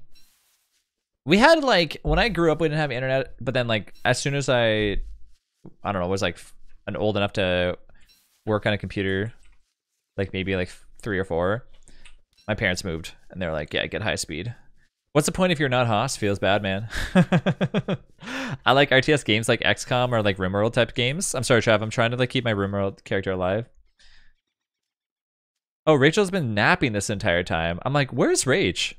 We had, like, when I grew up, we didn't have internet, but then, like, as soon as I, I don't know, was, like, an old enough to work on a computer, like, maybe, like, three or four, my parents moved, and they were like, yeah, get high speed. What's the point if you're not Haas? Feels bad, man. I like R T S games like X COM or, like, RimWorld type games. I'm sorry, Trav, I'm trying to, like, keep my RimWorld character alive. Oh, Rachel's been napping this entire time. I'm like, where's Rach?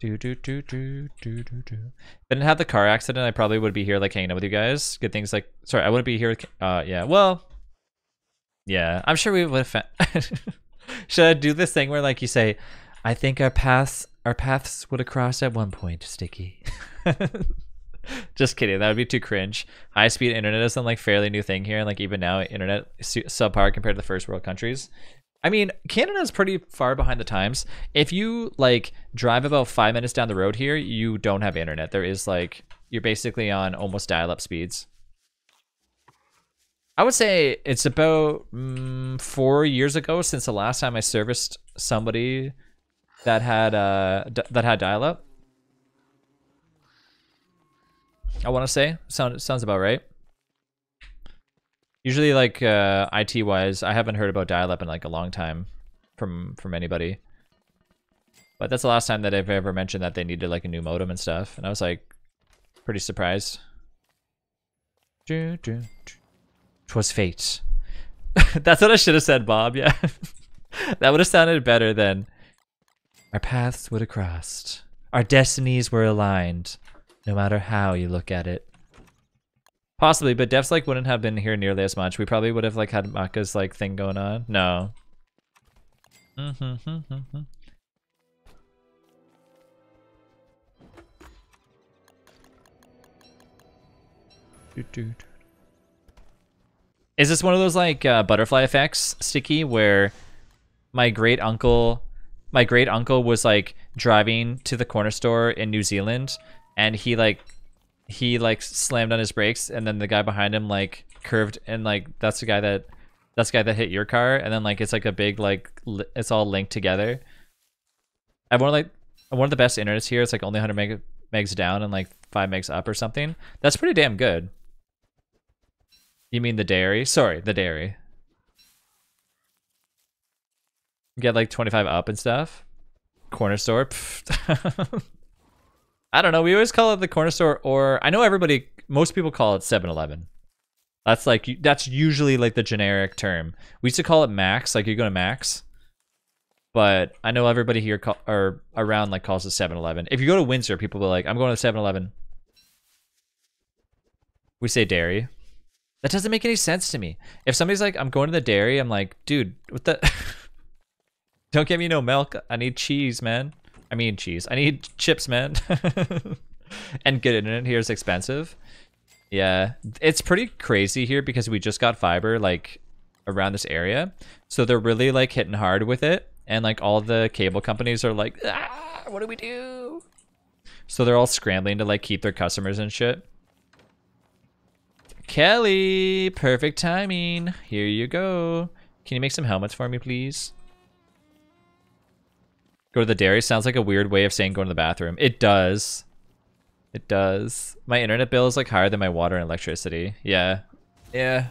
Do, do, do, do, do, do, do. If I didn't have the car accident, I probably would be here, like, hanging out with you guys. Good things, like... Sorry, I wouldn't be here with... Uh, yeah, well... Yeah, I'm sure we would have... Should I do this thing where, like, you say, I think our paths our paths would have crossed at one point, Sticky. Just kidding, that would be too cringe. High-speed internet is some, like, fairly new thing here, and, like, even now, internet is subpar compared to the first world countries. I mean, Canada's pretty far behind the times. If you, like, drive about five minutes down the road here, you don't have internet. There is, like, you're basically on almost dial-up speeds. I would say it's about mm, four years ago since the last time I serviced somebody that had, uh, d that had dial-up. I want to say. Sound, sounds about right. Usually, like, uh, I T-wise, I haven't heard about dial-up in, like, a long time from from anybody. But that's the last time that I've ever mentioned that they needed, like, a new modem and stuff. And I was, like, pretty surprised. Do, do, do. 'Twas fate. That's what I should have said, Bob, yeah. That would have sounded better than... Our paths would have crossed. Our destinies were aligned. No matter how you look at it. Possibly, but devs like wouldn't have been here nearly as much. We probably would have like had Maka's like thing going on. No. Mm-hmm. Is this one of those like uh, butterfly effects, Sticky, where my great uncle, my great uncle was like driving to the corner store in New Zealand, and he like, he like slammed on his brakes, and then the guy behind him like curved, and like that's the guy that, that's the guy that hit your car, and then like it's like a big like li it's all linked together. I have one of like one of the best internets here. It's like only one hundred meg megs down and like five megs up or something. That's pretty damn good. You mean the dairy? Sorry, the dairy. Get like twenty-five up and stuff. Corner store. I don't know. We always call it the corner store, or I know everybody, most people call it seven eleven. That's like, that's usually like the generic term. We used to call it Max, like you go to Max. But I know everybody here call, or around like calls it seven eleven. If you go to Windsor, people will be like, I'm going to seven eleven. We say dairy. That doesn't make any sense to me. If somebody's like, I'm going to the dairy, I'm like, dude, what the? Don't get me no milk. I need cheese, man. I mean cheese. I need chips, man. And good internet here is expensive. Yeah, it's pretty crazy here because we just got fiber like around this area. So they're really like hitting hard with it. And like all the cable companies are like, ah, what do we do? So they're all scrambling to like keep their customers and shit. Kelly, perfect timing. Here you go. Can you make some helmets for me, please? Go to the dairy sounds like a weird way of saying go to the bathroom. It does. It does. My internet bill is like higher than my water and electricity. Yeah. Yeah.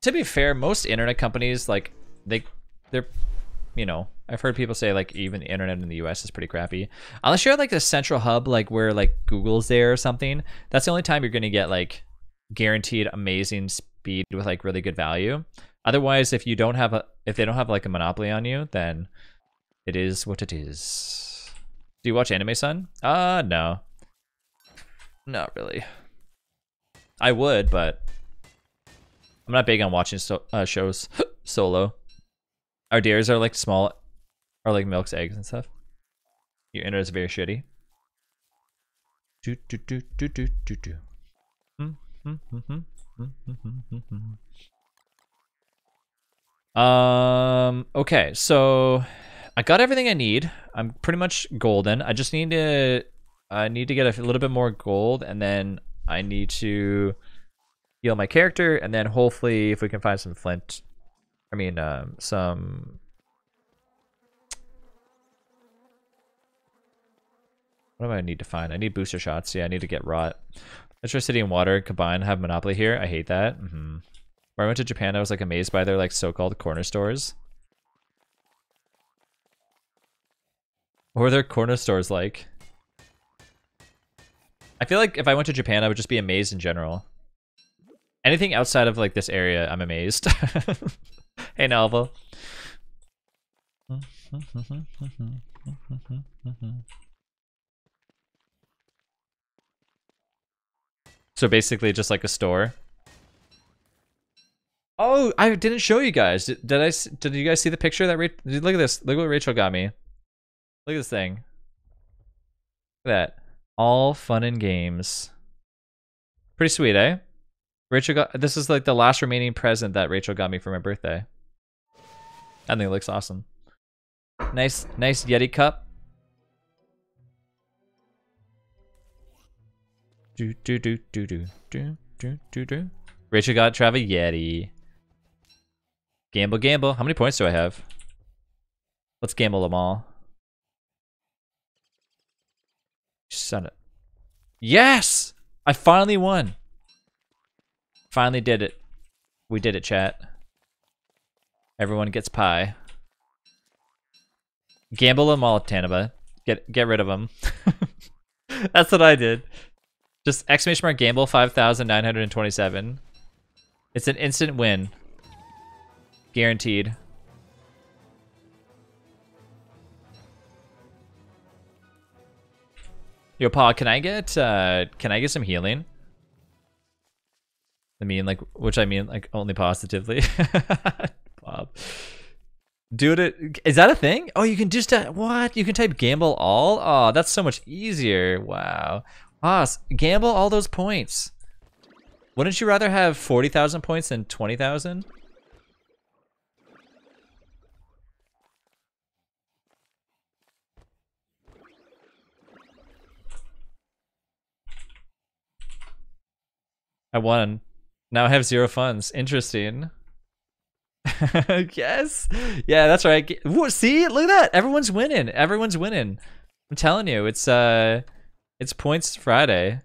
To be fair, most internet companies, like they they're you know, I've heard people say like even the internet in the U S is pretty crappy. Unless you're at like the central hub, like where like Google's there or something. That's the only time you're gonna get like guaranteed amazing speed with like really good value. Otherwise, if you don't have a, if they don't have like a monopoly on you, then it is what it is. Do you watch anime, son? Uh, no. Not really. I would, but I'm not big on watching so, uh, shows solo. Our dairies are like small, or like milks, eggs, and stuff. Your internet is very shitty. Do do do do do do do. Mm, mm, mm, mm, mm, mm, mm, mm, mm. Um. Okay, so I got everything I need. I'm pretty much golden. I just need to. I need to get a little bit more gold, and then I need to heal my character, and then hopefully, if we can find some flint. I mean, um, some. What do I need to find? I need booster shots. Yeah, I need to get rot. Electricity and water combined have monopoly here. I hate that. Mm-hmm. When I went to Japan, I was like amazed by their like so-called corner stores. What were their corner stores like? I feel like if I went to Japan, I would just be amazed in general. Anything outside of like this area, I'm amazed. Hey, Novel. So basically just like a store. Oh, I didn't show you guys. Did, did I? Did you guys see the picture that Ra look at this. Look what Rachel got me. Look at this thing. Look at that. All fun and games. Pretty sweet, eh? Rachel got, this is like the last remaining present that Rachel got me for my birthday. I think it looks awesome. Nice, nice Yeti cup. Do do do do do do do do do. Rachel got Trav a Yeti. Gamble, gamble. How many points do I have? Let's gamble them all. Son of. Yes! I finally won. Finally did it. We did it, chat. Everyone gets pie. Gamble them all, Tanaba. Get get rid of them. That's what I did. Just exclamation mark gamble five thousand nine hundred twenty-seven. It's an instant win. Guaranteed. Yo, Pa, can I get uh, can I get some healing? I mean, like, which I mean, like, only positively. Bob. Do it. Is that a thing? Oh, you can just uh, what? You can type gamble all. Oh, that's so much easier. Wow. Ah, gamble all those points. Wouldn't you rather have forty thousand points than twenty thousand? I won. Now I have zero funds. Interesting. Yes. Yeah, that's right. Whoa, see, look at that. Everyone's winning. Everyone's winning. I'm telling you, it's uh, it's Points Friday.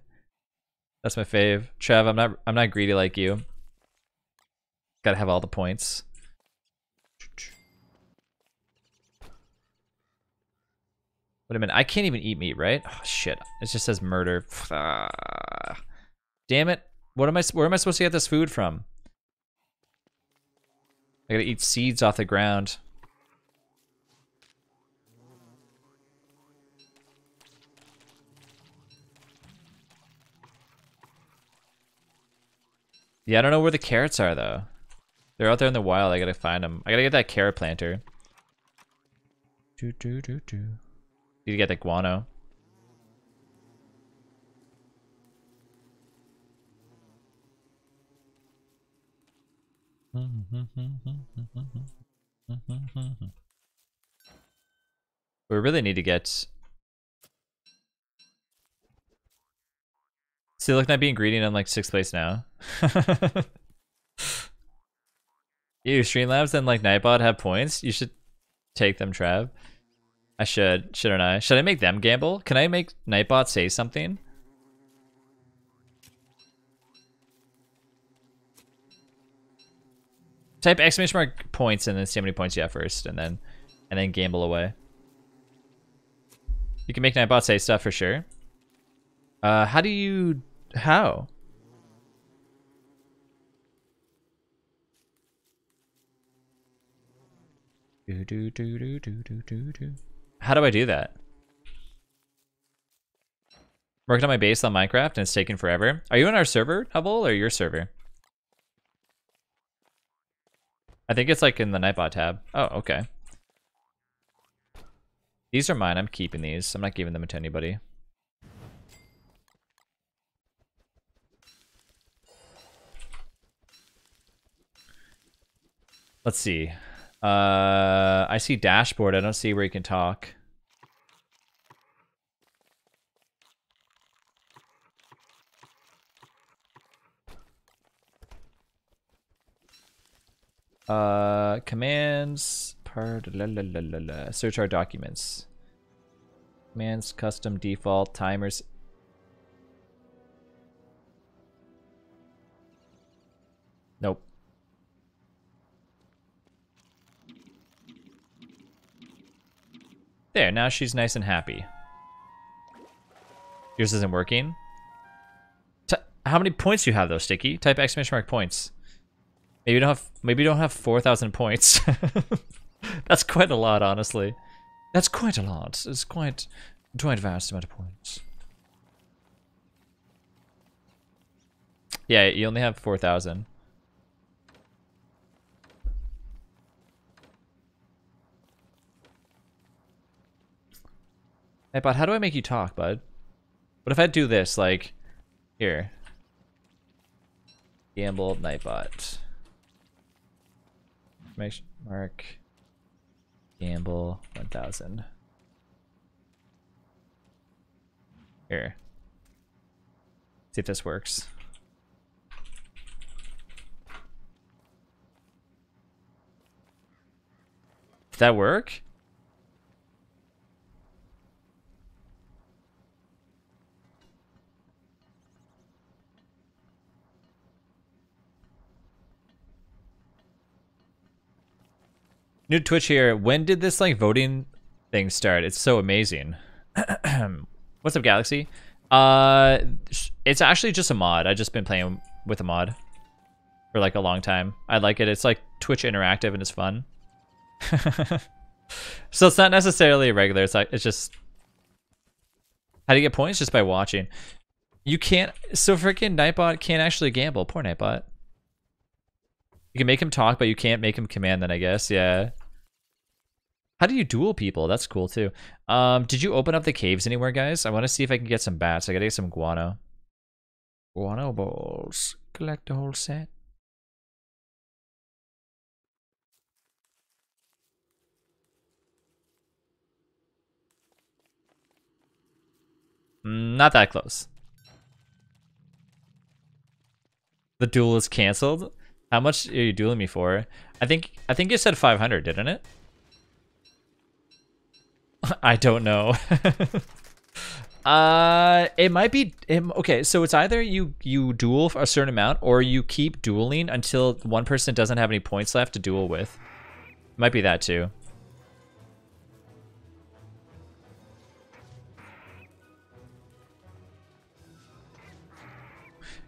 That's my fave. Trav, I'm not. I'm not greedy like you. Gotta have all the points. Wait a minute. I can't even eat meat, right? Oh shit. It just says murder. Damn it. What am I? Where am I supposed to get this food from? I gotta eat seeds off the ground. Yeah, I don't know where the carrots are though. They're out there in the wild. I gotta find them. I gotta get that carrot planter. Do do do do. Need to get the guano. We really need to get. See, look, not being greedy, and I'm like sixth place now. Ew, Streamlabs and like Nightbot have points. You should take them, Trav. I should, shouldn't I? Should I make them gamble? Can I make Nightbot say something? Type exclamation mark points and then see how many points you have first, and then and then gamble away. You can make Nightbot say stuff for sure. Uh, how do you how? Do do do do do do do do. How do I do that? I'm working on my base on Minecraft and it's taking forever. Are you on our server, Hubble, or your server? I think it's like in the Nightbot tab. Oh, okay. These are mine. I'm keeping these. I'm not giving them to anybody. Let's see. Uh, I see dashboard. I don't see where you can talk. Uh, commands, part, la, la, la, la, la. Search our documents. Commands, custom, default, timers. Nope. There, now she's nice and happy. Yours isn't working. T- how many points do you have though, Sticky? Type exclamation mark points. Maybe you don't have maybe you don't have four thousand points. That's quite a lot, honestly. That's quite a lot. It's quite quite a vast amount of points. Yeah, you only have four thousand. Hey, bud, how do I make you talk, bud? What if I do this, like here? Gamble Nightbot. Mark gamble one thousand. Here. See if this works. Did that work? New Twitch here. When did this like voting thing start? It's so amazing. What's up, Galaxy? Uh, it's actually just a mod. I've just been playing with a mod for like a long time. I like it. It's like Twitch interactive and it's fun. So it's not necessarily regular. It's like it's just how do you get points just by watching? You can't. So freaking Nightbot can't actually gamble. Poor Nightbot. You can make him talk, but you can't make him command. Then I guess, yeah. How do you duel people? That's cool too. Um, did you open up the caves anywhere, guys? I want to see if I can get some bats. I gotta get some guano. Guano balls. Collect the whole set. Not that close. The duel is canceled. How much are you dueling me for? I think I think you said five hundred, didn't it? I don't know. uh, it might be it, okay. So it's either you you duel for a certain amount, or you keep dueling until one person doesn't have any points left to duel with. Might be that too.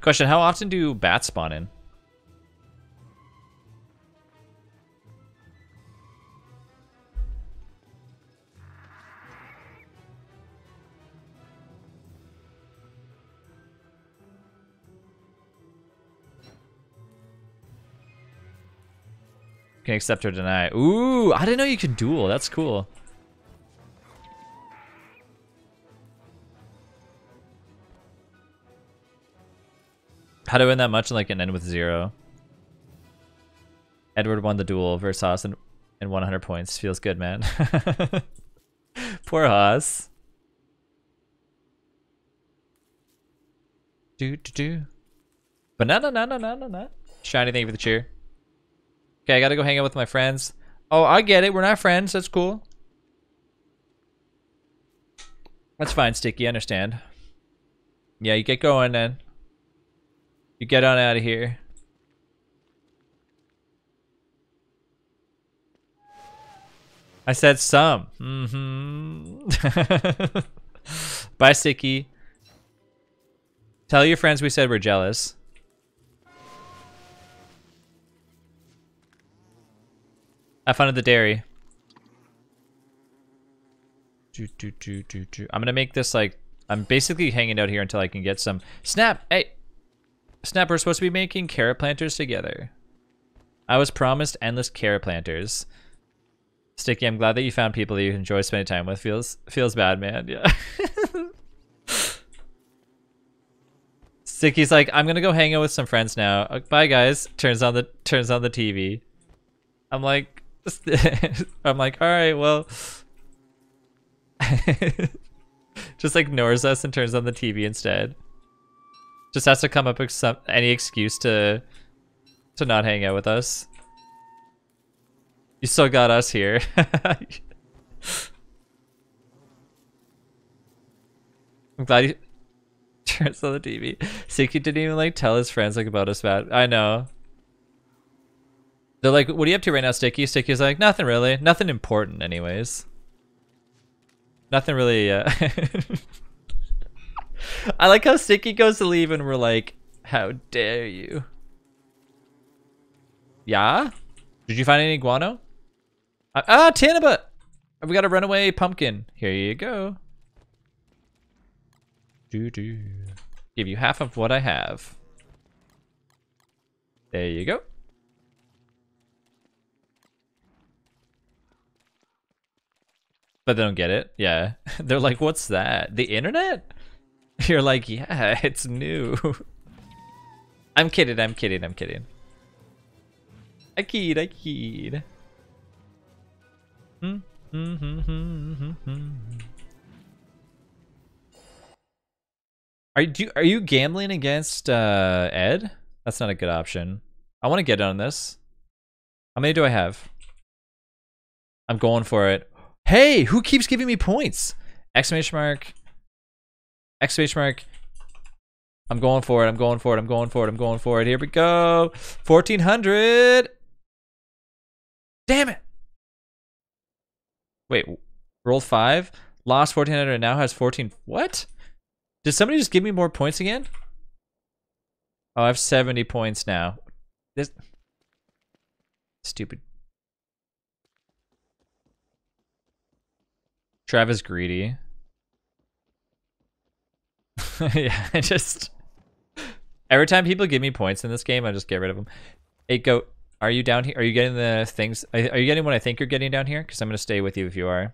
Question, how often do bats spawn in? Can accept or deny. Ooh, I didn't know you could duel. That's cool. How to win that much and like an end with zero. Edward won the duel versus Haas and, and one hundred points. Feels good, man. Poor Haas. Do do do. Banana na na na na na. Shiny, thank you for the cheer. Okay, I gotta go hang out with my friends. Oh, I get it. We're not friends. That's cool. That's fine, Sticky. I understand. Yeah, you get going then. You get on out of here. I said some. Mm-hmm. Bye, Sticky. Tell your friends we said we're jealous. Have fun at the dairy. Do, do, do, do, do. I'm gonna make this like, I'm basically hanging out here until I can get some. Snap, hey. Snap, we're supposed to be making carrot planters together. I was promised endless carrot planters. Sticky, I'm glad that you found people that you enjoy spending time with. Feels feels bad, man. Yeah. Sticky's like, I'm gonna go hang out with some friends now. Bye, guys. Turns on the turns on the T V. I'm like, I'm like, all right, well. Just like ignores us and turns on the T V instead. Just has to come up with some, any excuse to to not hang out with us. You still got us here. I'm glad he turns on the T V. Siki didn't even like tell his friends like about us bad. I know. They're like, what are you up to right now, Sticky? Sticky's like, nothing really. Nothing important anyways. Nothing really... Uh I like how Sticky goes to leave and we're like, how dare you? Yeah? Did you find any guano? Uh, ah, Tanaba! We got a runaway pumpkin. Here you go. Doo-doo. Give you half of what I have. There you go. But they don't get it. Yeah. They're like, what's that? The internet? You're like, yeah, it's new. I'm kidding, I'm kidding, I'm kidding. I kid, I kid. Mm, mm, mm, mm, mm, mm. Are you are you gambling against uh, Ed? That's not a good option. I want to get on this. How many do I have? I'm going for it. Hey, who keeps giving me points? Exclamation mark. Exclamation mark. I'm going for it. I'm going for it. I'm going for it. I'm going for it. Here we go. fourteen hundred. Damn it. Wait. Rolled five. Lost fourteen hundred and now has fourteen. What? Did somebody just give me more points again? Oh, I have seventy points now. This. Stupid. Trav is greedy. Yeah, I just every time people give me points in this game, I just get rid of them. Eight go. Are you down here? Are you getting the things? Are you getting what I think you're getting down here? Because I'm going to stay with you if you are.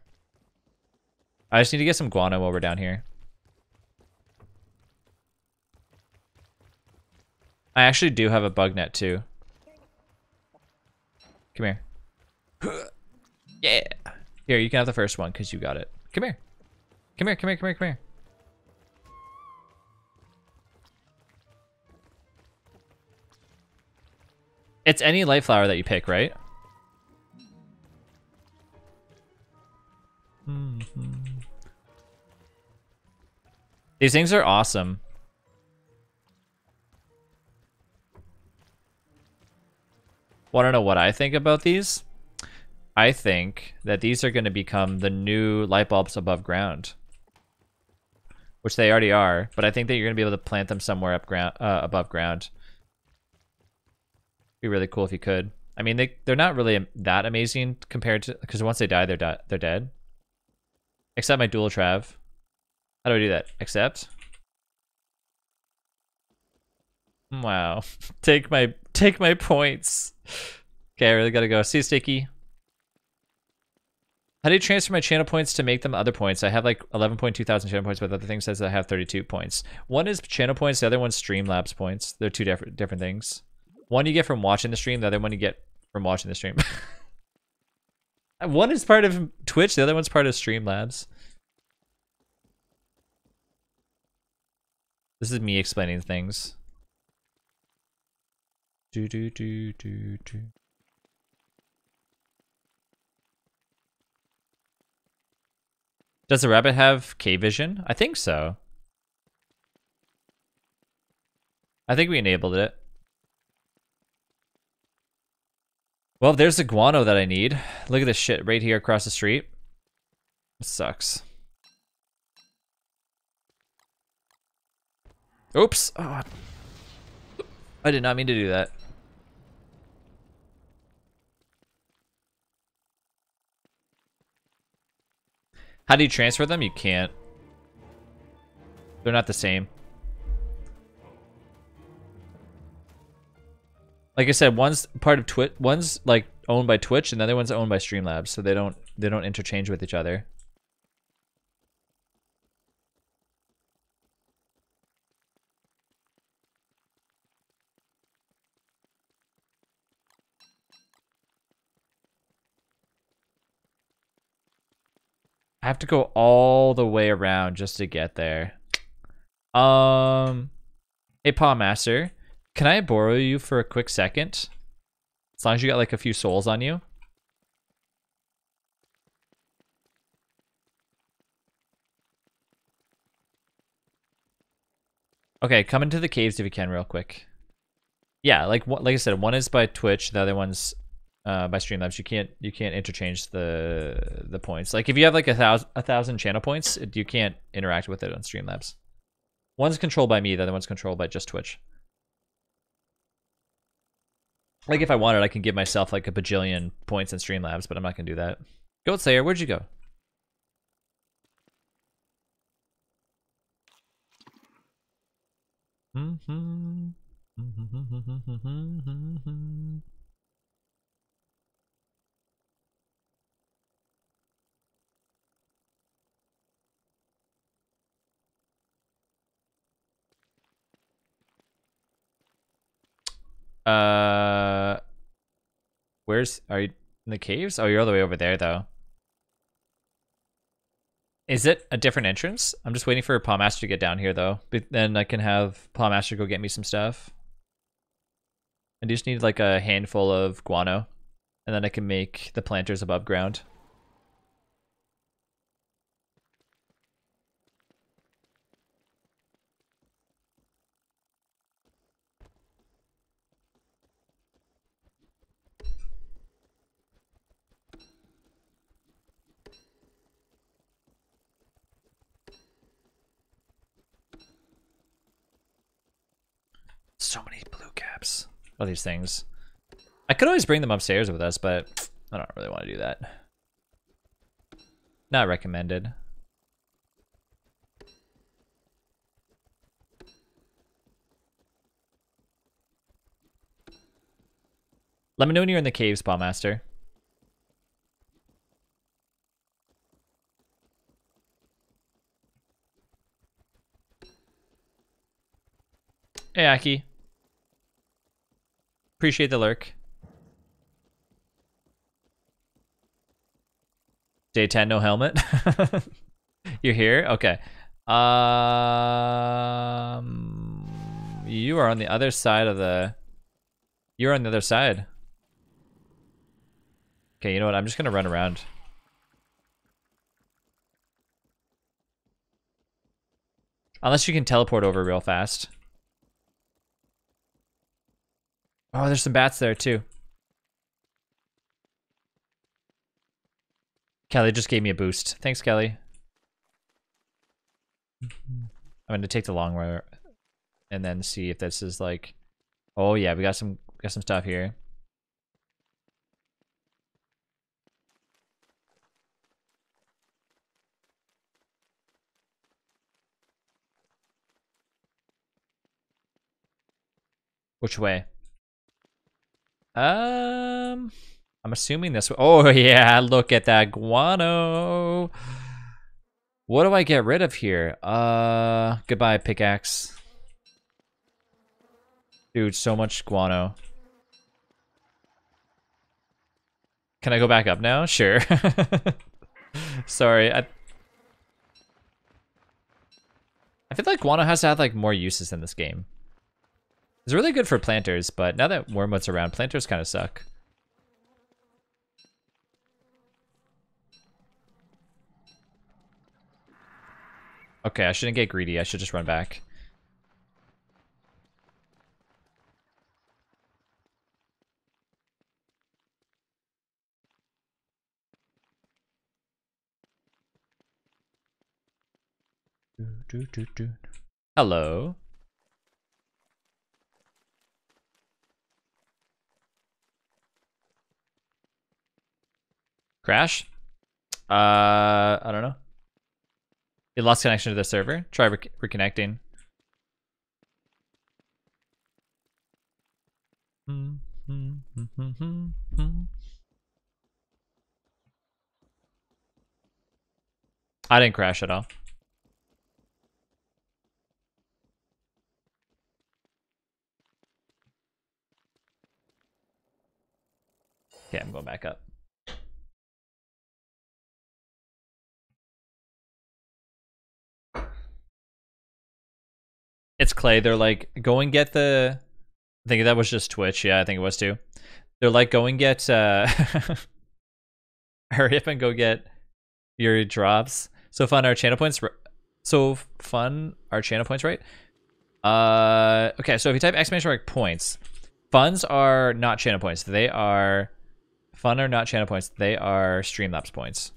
I just need to get some guano while we're down here. I actually do have a bug net too. Come here. Yeah. Here, you can have the first one because you got it. Come here. Come here, come here, come here, come here. It's any light flower that you pick, right? Mm-hmm. These things are awesome. Want to know what I think about these? I think that these are going to become the new light bulbs above ground, which they already are. But I think that you're going to be able to plant them somewhere up ground, uh, above ground. Be really cool if you could. I mean, they they're not really that amazing compared to, because once they die, they're di they're dead. Accept my dual Trav. How do I do that? Accept. Wow. Take my take my points. Okay, I really gotta go. See you, Sticky. How do you transfer my channel points to make them other points? I have like eleven point two thousand channel points, but the other thing says I have thirty-two points. One is channel points, the other one's Streamlabs points. They're two different different things. One you get from watching the stream, the other one you get from watching the stream. One is part of Twitch, the other one's part of Streamlabs. This is me explaining things. Do do do do do. Does the rabbit have K-vision? I think so. I think we enabled it. Well, there's the guano that I need. Look at this shit right here across the street. It sucks. Oops. Oh. I did not mean to do that. How do you transfer them? You can't. They're not the same. Like I said, one's part of Twitch, one's like owned by Twitch, and the other one's owned by Streamlabs, so they don't they don't interchange with each other. I have to go all the way around just to get there. Um, hey, Palmaster. Can I borrow you for a quick second? As long as you got like a few souls on you. Okay, come into the caves if you can real quick. Yeah, like like I said, one is by Twitch, the other one's uh, by Streamlabs. You can't you can't interchange the the points. Like if you have like a thousand a thousand channel points, you can't interact with it on Streamlabs. One's controlled by me, the other one's controlled by just Twitch. Like, if I wanted, I can give myself, like, a bajillion points in Streamlabs, but I'm not going to do that. Go, Slayer, where'd you go? Mm-hmm. Mm-hmm. Uh, where's, are you in the caves? Oh, you're all the way over there though. Is it a different entrance? I'm just waiting for Palmaster to get down here though. But then I can have Palmaster go get me some stuff. I just need like a handful of guano and then I can make the planters above ground. So many blue caps. All these things. I could always bring them upstairs with us, but I don't really want to do that. Not recommended. Let me know when you're in the caves, Palmaster. Hey, Aki. Appreciate the lurk. Day ten, no helmet. You're here? Okay. Um, you are on the other side of the... You're on the other side. Okay, you know what? I'm just going to run around. Unless you can teleport over real fast. Oh, there's some bats there too. Kelly just gave me a boost. Thanks, Kelly. I'm going to take the long way and then see if this is like... Oh yeah, we got some got some stuff here. Which way? Um, I'm assuming this way. Oh yeah, look at that guano. What do I get rid of here? Uh, goodbye pickaxe. Dude, so much guano. Can I go back up now? Sure. Sorry, I... I feel like guano has to have like more uses in this game. It's really good for planters, but now that Wormwood's around, planters kind of suck. Okay, I shouldn't get greedy. I should just run back. Do, do, do, do. Hello. Crash? Uh, I don't know. You lost connection to the server? Try re reconnecting. I didn't crash at all. Okay, I'm going back up. It's Clay. They're like, go and get the... I think that was just Twitch. Yeah, I think it was too. They're like, go and get... Uh... Hurry up and go get your drops. So fun our channel points... So fun our channel points, right? Uh, okay, so if you type exclamation mark points, funds are not channel points. They are... Fun are not channel points. They are Streamlabs points.